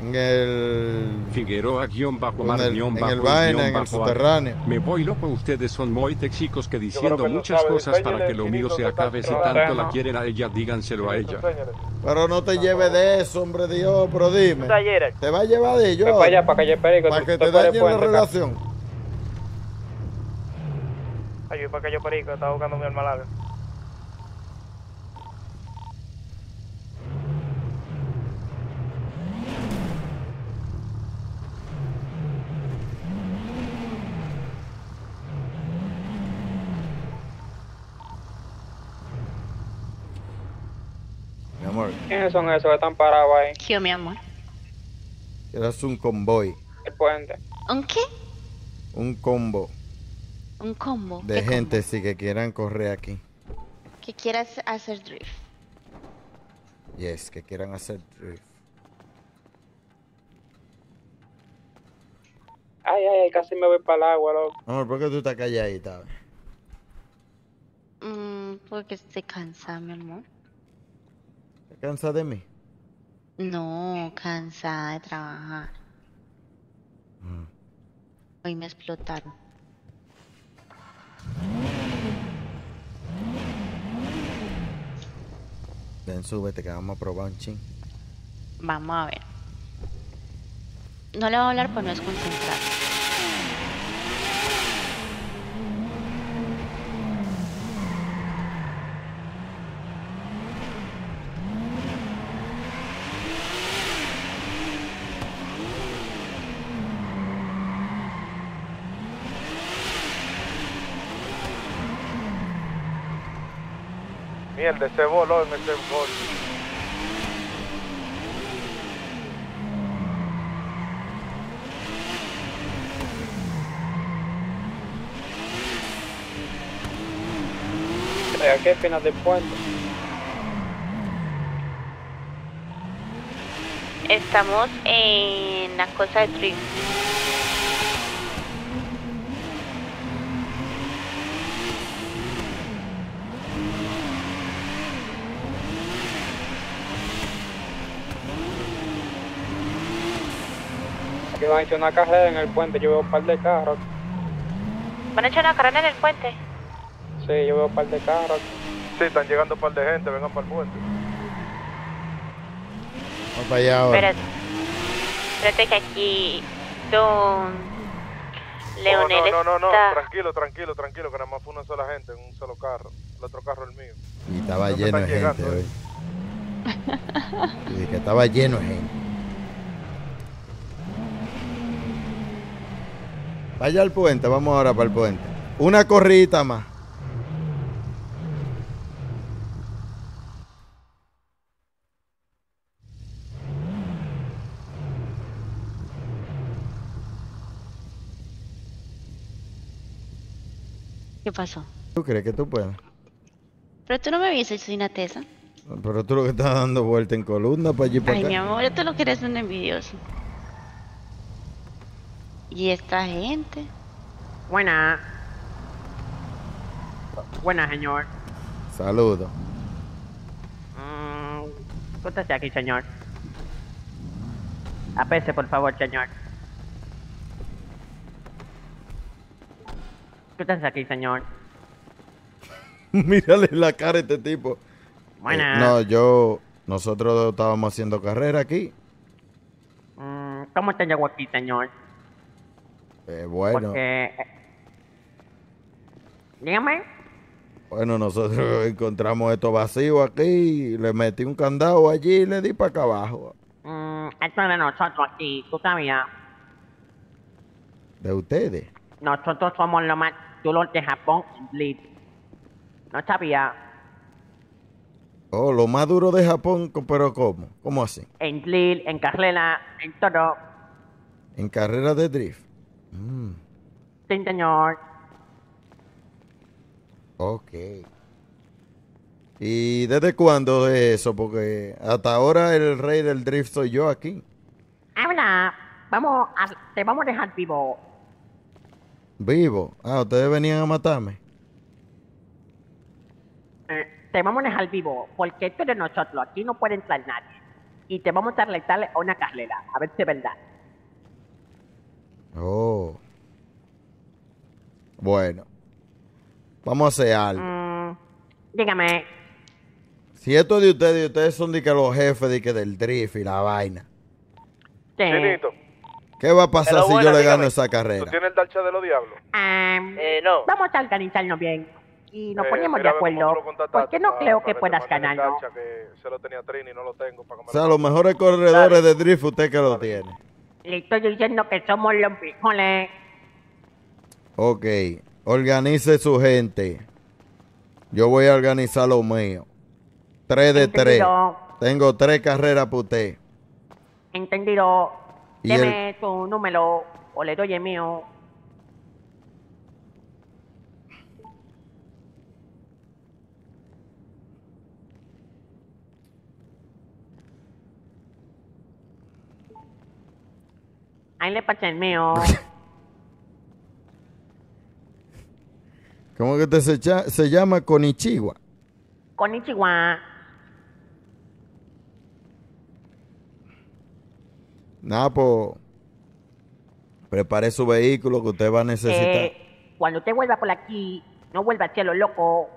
En el... Figueroa guión bajo mar guión bajo. En el vaina, en el subterráneo. Me voy loco, ustedes son muy téxicos que diciendo muchas cosas para que lo mío se acabe. Si tanto la quieren a ella, díganselo a ella. Pero no te lleves de eso, hombre de Dios, pero dime. Te va a llevar de ello. Para allá, para calle Perico. Para que te dañe la relación. Ayúdame para calle Perico, estaba buscando mi arma larga. ¿Quiénes son esos que están parados ahí? Yo, mi amor. Eras un convoy. El puente. ¿Un qué? Un combo. ¿Un combo? De gente, sí, que quieran correr aquí. Que quieran hacer drift. Yes, que quieran hacer drift. Ay, ay, casi me voy para el agua, loco. Amor, ¿por qué tú estás calladita? Porque estoy cansada, mi amor. ¿Cansa de mí? No, cansada de trabajar. Hoy me explotaron. Ven, súbete que vamos a probar un chin. Vamos a ver. No le voy a hablar, pues no es concentrado. Mierda, ese bolo, me se voló. ¿A qué final del puente? Estamos en la cosa de Trigo. Van a echar una carrera en el puente, yo veo un par de carros. ¿Van a echar una carrera en el puente? Sí, yo veo un par de carros. Sí, están llegando un par de gente, vengan para el puente. Vamos para allá ahora. Espérate que aquí don Leonel está... No, tranquilo, que nada más fue una sola gente en un solo carro. El otro carro es el mío. Y estaba lleno de gente hoy. Y que estaba lleno de gente. Allá al puente, vamos ahora para el puente. Una corridita más. ¿Qué pasó? ¿Tú crees que tú puedes? Pero tú no me viste, soy una tesa. Pero tú lo que estás dando vuelta en columna para allí para acá. Ay, mi amor, tú lo que eres un envidioso. Y esta gente. Buena. Buena, señor. Saludo. Cuéntese aquí, señor. Apese, por favor, señor. Cuéntese aquí, señor. Mírale la cara a este tipo. Buena. No, nosotros estábamos haciendo carrera aquí. ¿Cómo te llegó aquí, señor? Bueno. Porque... Dígame. Bueno, nosotros encontramos esto vacío aquí, le metí un candado allí y le di para acá abajo. Esto es de nosotros aquí, ¿tú sabías? ¿De ustedes? Nosotros somos los más duros de Japón, Blitz. No sabía. Oh, lo más duro de Japón, pero ¿cómo? ¿Cómo así? En Blitz, en carrera, en todo. ¿En carrera de drift? Sí, señor. Ok. ¿Y desde cuándo es eso? Porque hasta ahora el rey del drift soy yo aquí. Habla, te vamos a dejar vivo. ¿Vivo? Ah, ustedes venían a matarme. Te vamos a dejar vivo, porque esto es de nosotros, aquí no puede entrar nadie. Y te vamos a arreglar a una carrera, a ver si es verdad. Oh. Bueno. Vamos a hacer algo. Dígame. Si esto es de ustedes son de que los jefes de que del drift y la vaina. ¿Qué? ¿Qué va a pasar si yo le gano esa carrera? ¿Tú tienes el darcha de los diablos? No. Vamos a organizarnos bien. Y nos ponemos de acuerdo, porque no creo que puedas ganar. O sea, los mejores corredores de drift, usted que lo tiene. Le estoy diciendo que somos los frijoles. Ok, organice su gente. Yo voy a organizar lo mío. 3 de 3. Tengo 3 carreras para usted. Entendido. Deme tu número o le doy el mío. Ahí le pacha el mío. ¿Cómo que se llama Konichiwa? Konichiwa. Nada, pues. Prepare su vehículo que usted va a necesitar. Cuando usted vuelva por aquí, no vuelva a lo loco.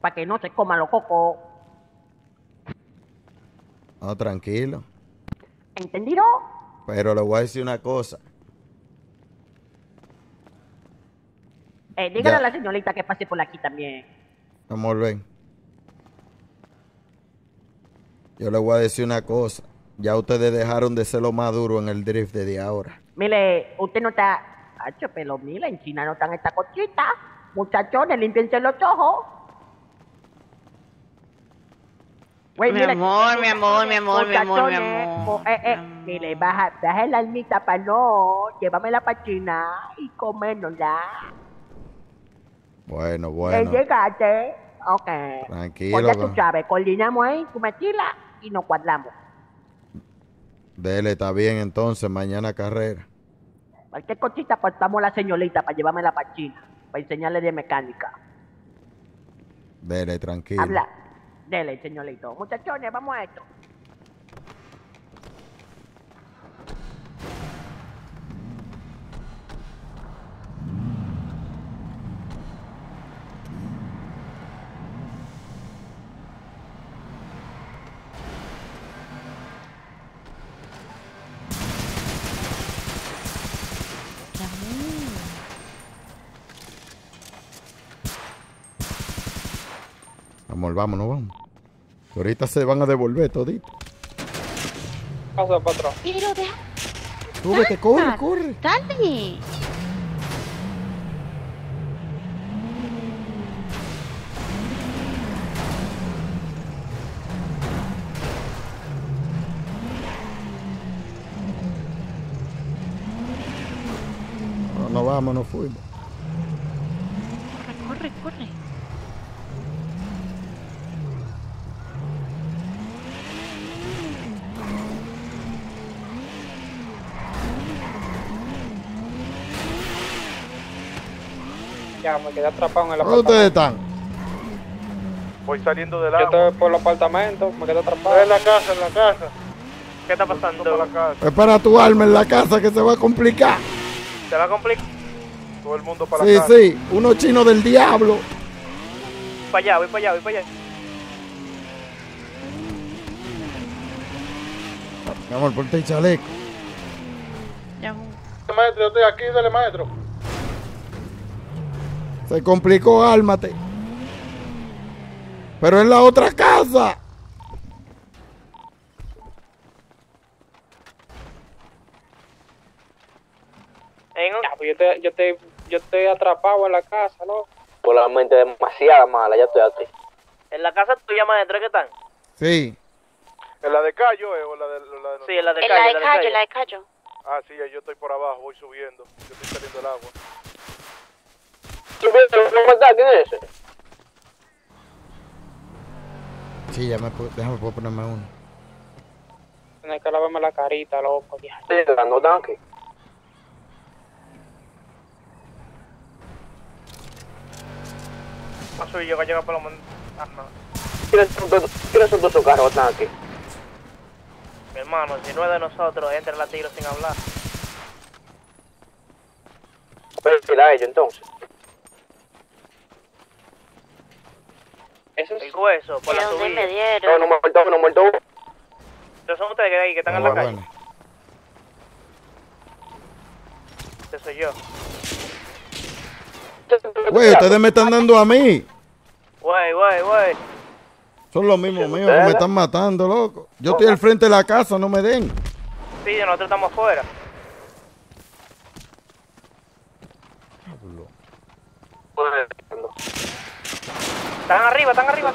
Para que no se coma los cocos. No, tranquilo. ¿Entendido? Pero le voy a decir una cosa. Dígale a la señorita que pase por aquí también. Amor, ven. Yo le voy a decir una cosa. Ya ustedes dejaron de ser lo más duro en el drift desde ahora. Mire, usted no está... Hacho, pero mire, en China no están estas cositas. Muchachones, límpiense los ojos. Wey, mi amor. Mire, baja la almita para no. Llévamela para China y comérnosla. Bueno. Llegaste. Ok. Tranquilo. Oye, tú sabes, coordinamos ahí, tú me tiras y nos cuadramos. Dele, está bien entonces, mañana carrera. Cualquier cosita cortamos a la señorita para llevármela para China, para enseñarle de mecánica. Dele, tranquilo. Habla. Dele, señorito. Muchachones, vamos a esto. Vámonos. Ahorita se van a devolver todito. Pasa para atrás. Pero deja. Súbete, corre. Dale. No fuimos. Corre. Ya, me quedé atrapado en el apartamento. ¿Dónde están? Voy saliendo del agua. Yo estoy por el apartamento, me quedé atrapado. En la casa, ¿Qué está pasando? La casa. Espera tu alma en la casa que se va a complicar. ¿Se va a complicar? Todo el mundo para la casa. Sí, unos chinos del diablo. Voy para allá. Mi amor, ponte el chaleco. Ya. Maestro, yo estoy aquí, dale maestro. Se complicó, álmate. Pero es la otra casa. Yo estoy atrapado en la casa, ¿no? Por la mente demasiado mala, ya estoy así. ¿En la casa tuya, maestro, qué están? Sí. ¿En la de Cayo o la de no? Sí, en la de Cayo. En la de Cayo. Ah, sí, yo estoy por abajo, voy subiendo. Yo estoy saliendo del agua. ¿Quién es ese? Sí, ya me puedo, déjame puedo ponerme uno. Tienes que lavarme la carita, loco. Ya. Sí, no tanque. Paso y llega por la montaña. ¿Quiénes son todos esos carros, tanque? Mi hermano, si no es de nosotros, entra en la tiro sin hablar. Pero será ellos entonces. Eso es el hueso, por la subida. Me dieron. No, no muerto. Pero son ustedes que están en la calle. Bueno. Este soy yo. Güey, ustedes me están dando a mí. Güey. Son los mismos míos que me están matando, loco. Yo estoy al frente de la casa, no me den. Sí, nosotros estamos afuera. Están arriba. Están aquí arriba.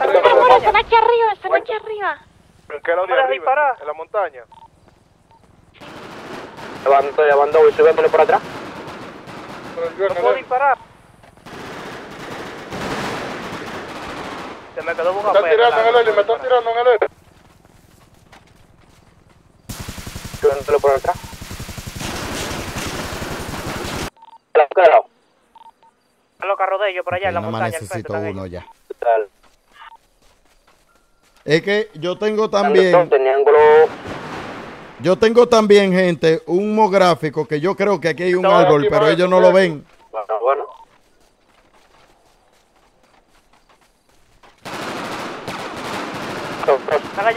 ¿Pero qué lo de arriba? En la montaña. Levando y subiéndole por atrás. No puedo disparar. Se me quedó boca afuera. Me están tirando en el aire. Subiéndole por atrás. Los carros de ellos por allá en la montaña. Necesito uno ya. Es que yo tengo también. Yo tengo también, gente, un homográfico que yo creo que aquí hay un árbol, pero ellos no lo ven. Bueno. Están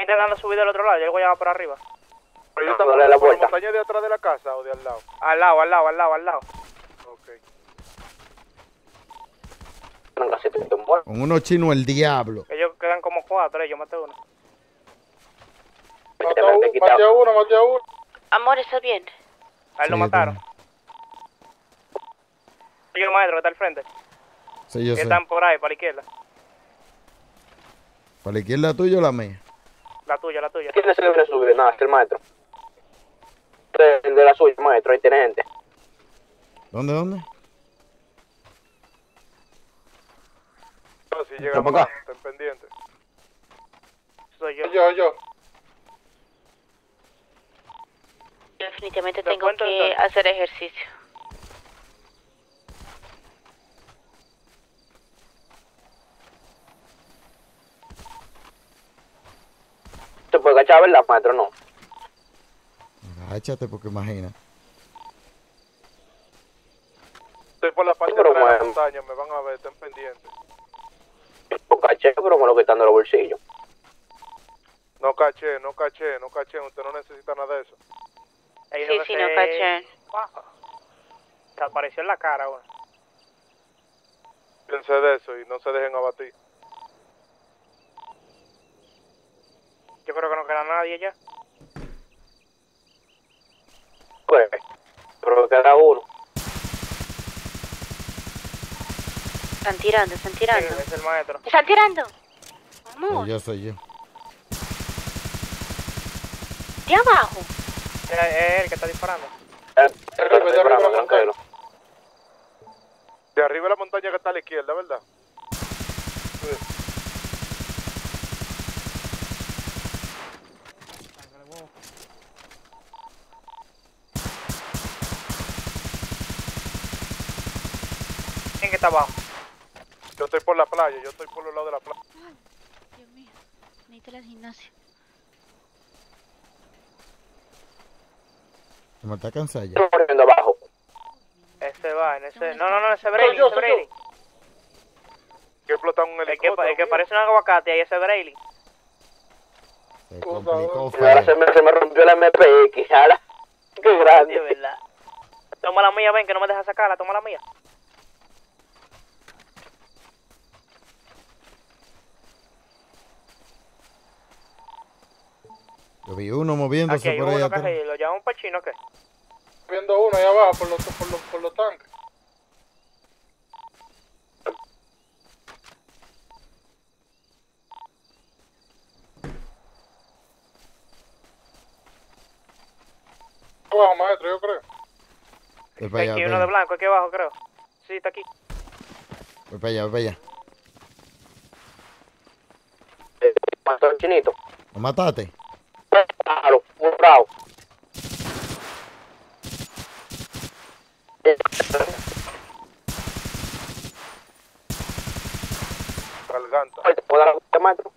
intentando subir del otro lado, yo voy a por arriba. Pero yo no, la vuelta. ¿Montaña de atrás de la casa o de al lado? Al lado. Ok. Con uno chino el diablo. Ellos quedan como cuatro, yo maté uno. Maté a uno. Amor, ¿estás bien? A él sí, lo mataron. Soy yo, maestro, que está al frente. Sí, yo sé. Están por ahí, para la izquierda. ¿Para la izquierda tuya o la mía? La tuya. ¿Quién se le debe subir? Nada, es el maestro. El de la suya, maestro, ahí tiene gente. ¿Dónde? No, si llega por acá. Están pendientes. Soy yo. Definitivamente tengo que hacer ejercicio. Puede agachar, ¿verdad, maestro? No. Agáchate porque imagina. Estoy por la parte de la montaña, me van a ver, estén pendientes. Yo caché, pero me lo quitando los bolsillos. No caché, usted no necesita nada de eso. No caché. Te apareció en la cara ahora. Piense de eso y no se dejen abatir. Yo creo que no queda nadie ya. Pues, pero queda uno. Están tirando. Sí, es el maestro. ¡Están tirando! ¡Vamos! Soy yo. ¿De abajo? Es el que está disparando. De arriba, tranquilo. De arriba de la montaña que está a la izquierda, ¿verdad? Sí. Que está abajo. Yo estoy por la playa, por el lado de la playa. Ay, Dios mío, necesito el gimnasio. Me está cansado ya. Estoy corriendo abajo. Ese Braille. Que explotan un helicóptero. El que parece un aguacate, ahí ese Braille. Se complicó, ahora se me rompió la MPX, ahora. Qué grande. Dios, ¿verdad? Toma la mía, ven, que no me deja sacarla, toma la mía. Yo vi uno moviéndose por ahí atrás. ¿Lo llaman para chino o qué? Viendo uno allá abajo por los tanques. Abajo, maestro, yo creo. Voy para allá. Aquí hay uno de blanco, aquí abajo creo. Sí, está aquí. Voy para allá, voy para allá. Mató al chinito. ¿Lo mataste? Claro, un bravo. Garganta. ¿Te puedo dar un metro?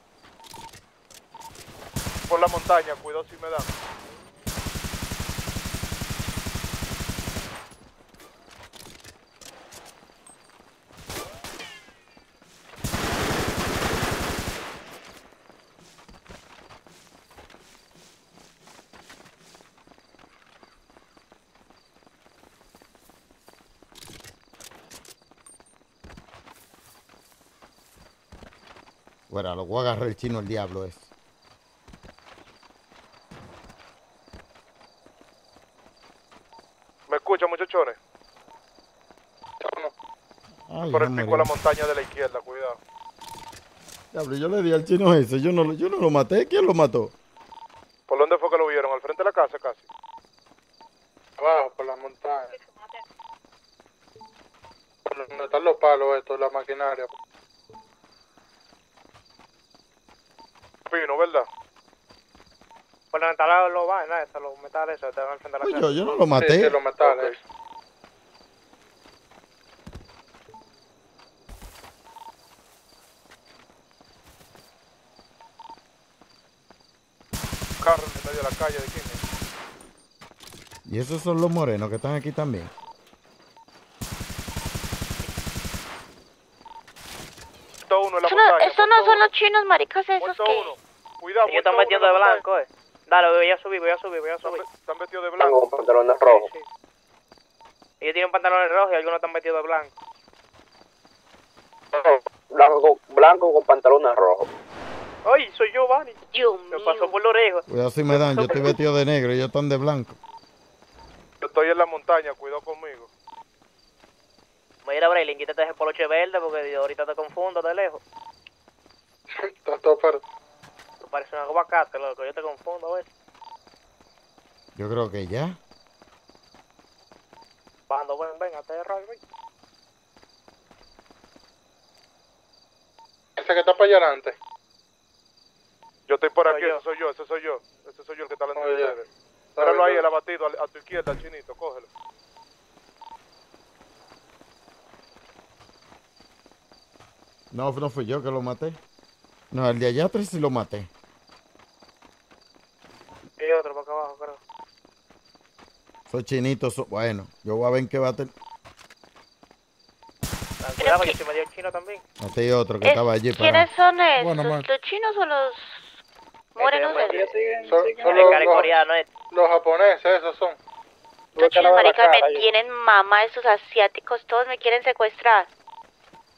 Por la montaña, cuidado si me dan. Bueno, lo voy a agarrar el chino, el diablo es. ¿Me escuchan, muchachones? Ay, por el pico de la montaña de la izquierda, cuidado. Diablo, yo le di al chino ese, yo no lo maté, ¿quién lo mató? ¿Por dónde fue que lo vieron? Al frente de la casa casi. Abajo, por la montaña. Por donde están los palos estos, la maquinaria. Pino, ¿verdad? Bueno, en tal lo van, nada, ¿no? Los metales, eso, te van al frente de la casa. Yo no lo maté. Sí, los metales. Okay. Carro en medio de la calle, ¿de quién es? Y esos son los morenos que están aquí también. Esos no son los chinos, maricas, esos que... Cuidado, yo están metiendo de blanco, eh. Dale, voy a subir. Están metidos de blanco. Están con pantalones rojos. Sí, sí. Ellos tienen pantalones rojos y algunos están metidos de blanco. Blanco con pantalones rojos. Ay, soy yo, Vani. Me pasó por la oreja. Cuidado si me dan, yo estoy vestido de negro y ellos están de blanco. Yo estoy en la montaña, cuidado conmigo. Mira, Braylin, quítate ese poloche verde porque ahorita te confundo de lejos. Está todo perdido. Tú pareces un aguacate, loco. Yo te confundo, ¿ves? Yo creo que ya. Bando, ven, aterra, güey. Ese que está para allá adelante. Yo estoy por aquí, ese soy yo, el que está en la nieve. Páralo ahí, el abatido, a tu izquierda, el chinito, cógelo. No, no fui yo que lo maté. No, el de allá atrás sí lo maté. Y otro para acá abajo, creo. Esos chinitos, bueno, yo voy a ver en qué va a tener. Cuidado que se me dio el chino también. Maté otro que estaba allí. ¿Quiénes son esos? Bueno, ¿los chinos o los morenos? Los japoneses, esos son. Los chinos, maricas, me tienen mamá, esos asiáticos, todos me quieren secuestrar.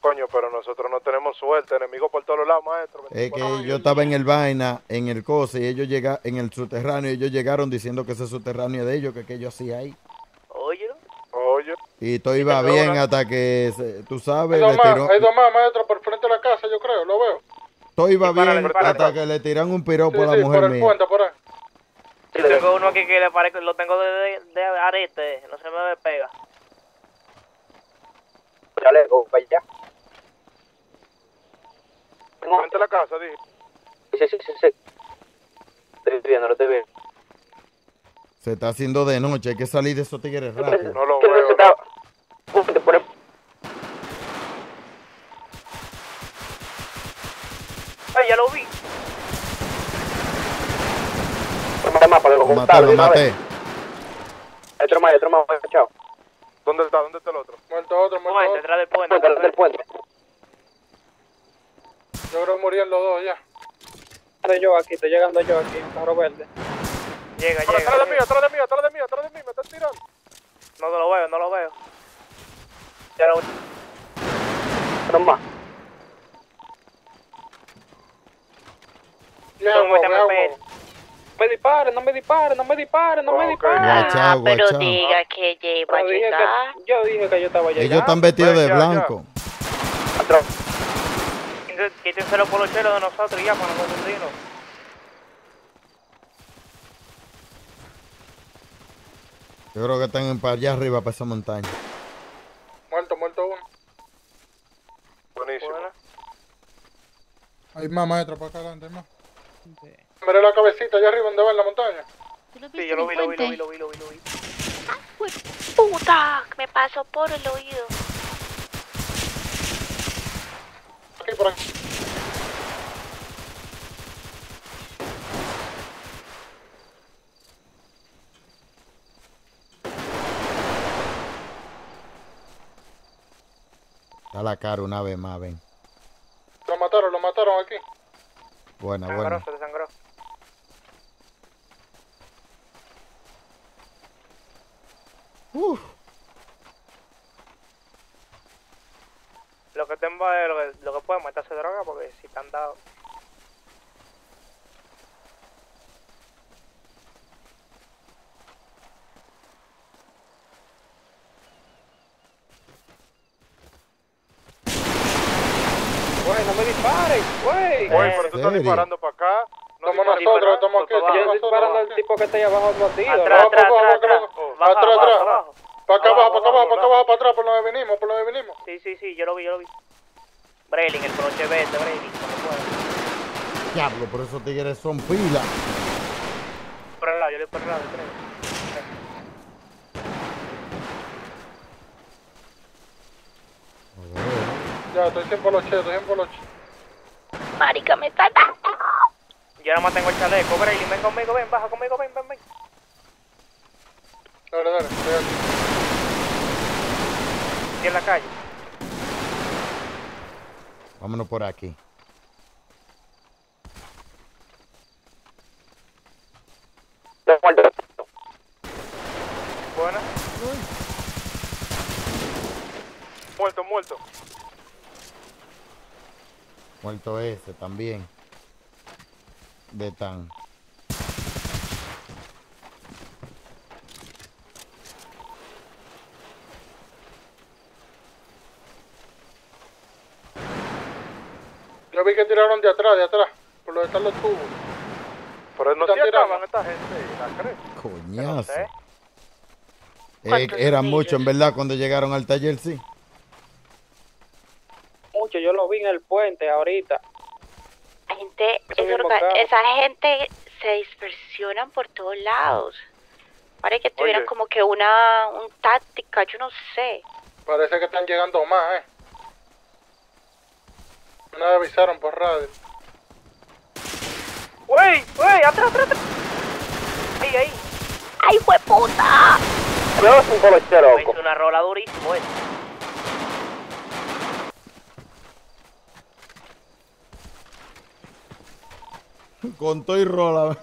Coño, pero nosotros no tenemos suerte, enemigos por todos lados, maestro. Es que yo estaba en el vaina, en el coso, y ellos llegaron, en el subterráneo, y ellos llegaron diciendo que ese subterráneo de ellos, que yo hacía ahí. Oye. Y todo iba bien hasta que, tú sabes, le tiró... Hay dos más, maestro, por frente de la casa, yo creo, lo veo. Todo iba bien hasta que le tiran un piropo a la mujer mía. Por el puente, por ahí. Yo tengo uno aquí que le parece, lo tengo de arete, no se me despega. Dale, go, para allá. Frente a la casa, dije. Sí. Estoy viendo, no te veo. Se está haciendo de noche, hay que salir de esos tigres rápido. No lo veo. Ay, ya lo vi. Lo maté. Hay otro más, chao. ¿Dónde está el otro? Muerto otro. Detrás del puente. Yo creo que morían los dos ya. Estoy llegando yo aquí, un carro verde. Llega. Atrás de mí, me están tirando. No lo veo. Ya lo veo. No me disparen. Guachao. Pero diga que ya iba a llegar. Yo dije que yo estaba llegando. Ellos están vestidos de blanco. Atrás. Quítense los polocheros de nosotros ya, para confundirnos. Yo creo que están para allá arriba, para esa montaña. Muerto, muerto uno. Buenísimo. Buena. Hay más maestro para acá adelante, hay más. Okay. Mira la cabecita allá arriba donde va en la montaña. Sí, yo lo vi. ¡Ah, pues, puta! Me pasó por el oído. Aquí, por aquí. Está la cara una vez más, ven. Lo mataron aquí. Buena, sangró, buena. Se sangró. Lo que tengo es lo que pueden meterse droga porque si te han dado. Güey, no me dispares, güey. Güey, pero tú estás disparando para acá. No somos nosotros, estamos aquí. Yo disparando al tipo que está ahí abajo, batido. Atrás. Para acá abajo, para atrás, por donde vinimos. Sí, yo lo vi. Breling, el broche verde, Breling, cuando pueda. Diablo, por esos tigres son pilas. Por el lado, yo le por el lado, creo. Ya, estoy sin poloche, Marica, me está dando. Yo nada más tengo el chaleco, Brayling, ven conmigo, baja conmigo. Dale, estoy aquí. Estoy en la calle. Vámonos por aquí. Bueno. Muerto. Muerto ese también. De tan. Yo vi que tiraron de atrás. Por lo que están los tubos. Pero no se acaban esta gente. La creen. Coñazo. No sé. Eran muchos, en verdad, cuando llegaron al taller, sí. Yo lo vi en el puente ahorita. La gente, esa gente se dispersionan por todos lados. Parece que tuvieran como que una táctica, yo no sé. Parece que están llegando más, No me avisaron por radio. ¡Wey! ¡Atrás! ¡Ahí! ¡Ay, hueputa! No, es un colechero. Es una rola durísima, Con todo y rola.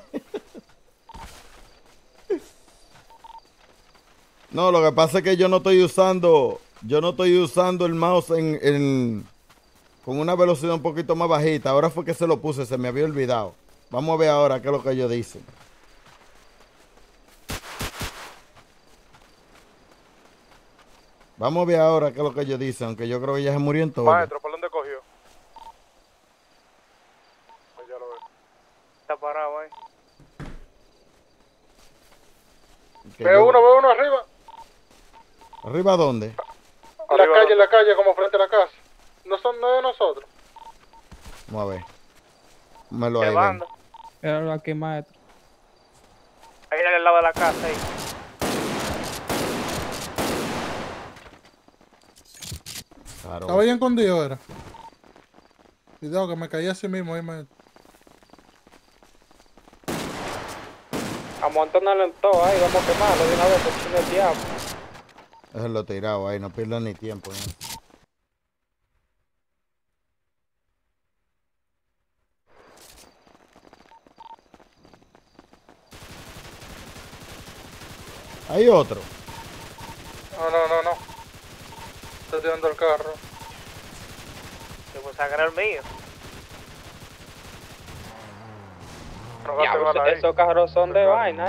No, lo que pasa es que yo no estoy usando el mouse con una velocidad un poquito más bajita. Ahora fue que se lo puse, se me había olvidado. Vamos a ver ahora qué es lo que ellos dicen. Aunque yo creo que ya se murieron todos. Maestro, ¿por dónde cogió? Está parado ahí. Ve uno arriba. ¿Arriba dónde? En la calle, como frente a la casa. No son de nosotros. Vamos a ver. Me lo llevando. Era aquí, maestro. Ahí en el lado de la casa, ahí. Claro. Estaba bien escondido, era. Cuidado que me caí así mismo ahí, maestro. Amontónalo en todo ahí, vamos a quemarlo de una vez por chino el diablo. Eso lo tirado ahí, no pierdan ni tiempo. ¿Hay otro? No. Estoy tirando el carro. Te voy a sacar el mío. Ya, esos carros son de vaina,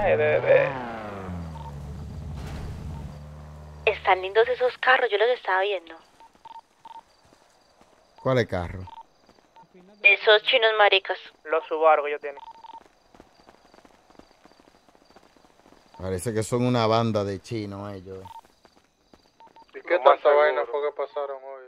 Están lindos esos carros, yo los estaba viendo. ¿Cuáles carros? Esos chinos maricas. Los Subaru que yo tengo. Parece que son una banda de chinos ellos. ¿Y qué tanta vaina fue que pasaron hoy?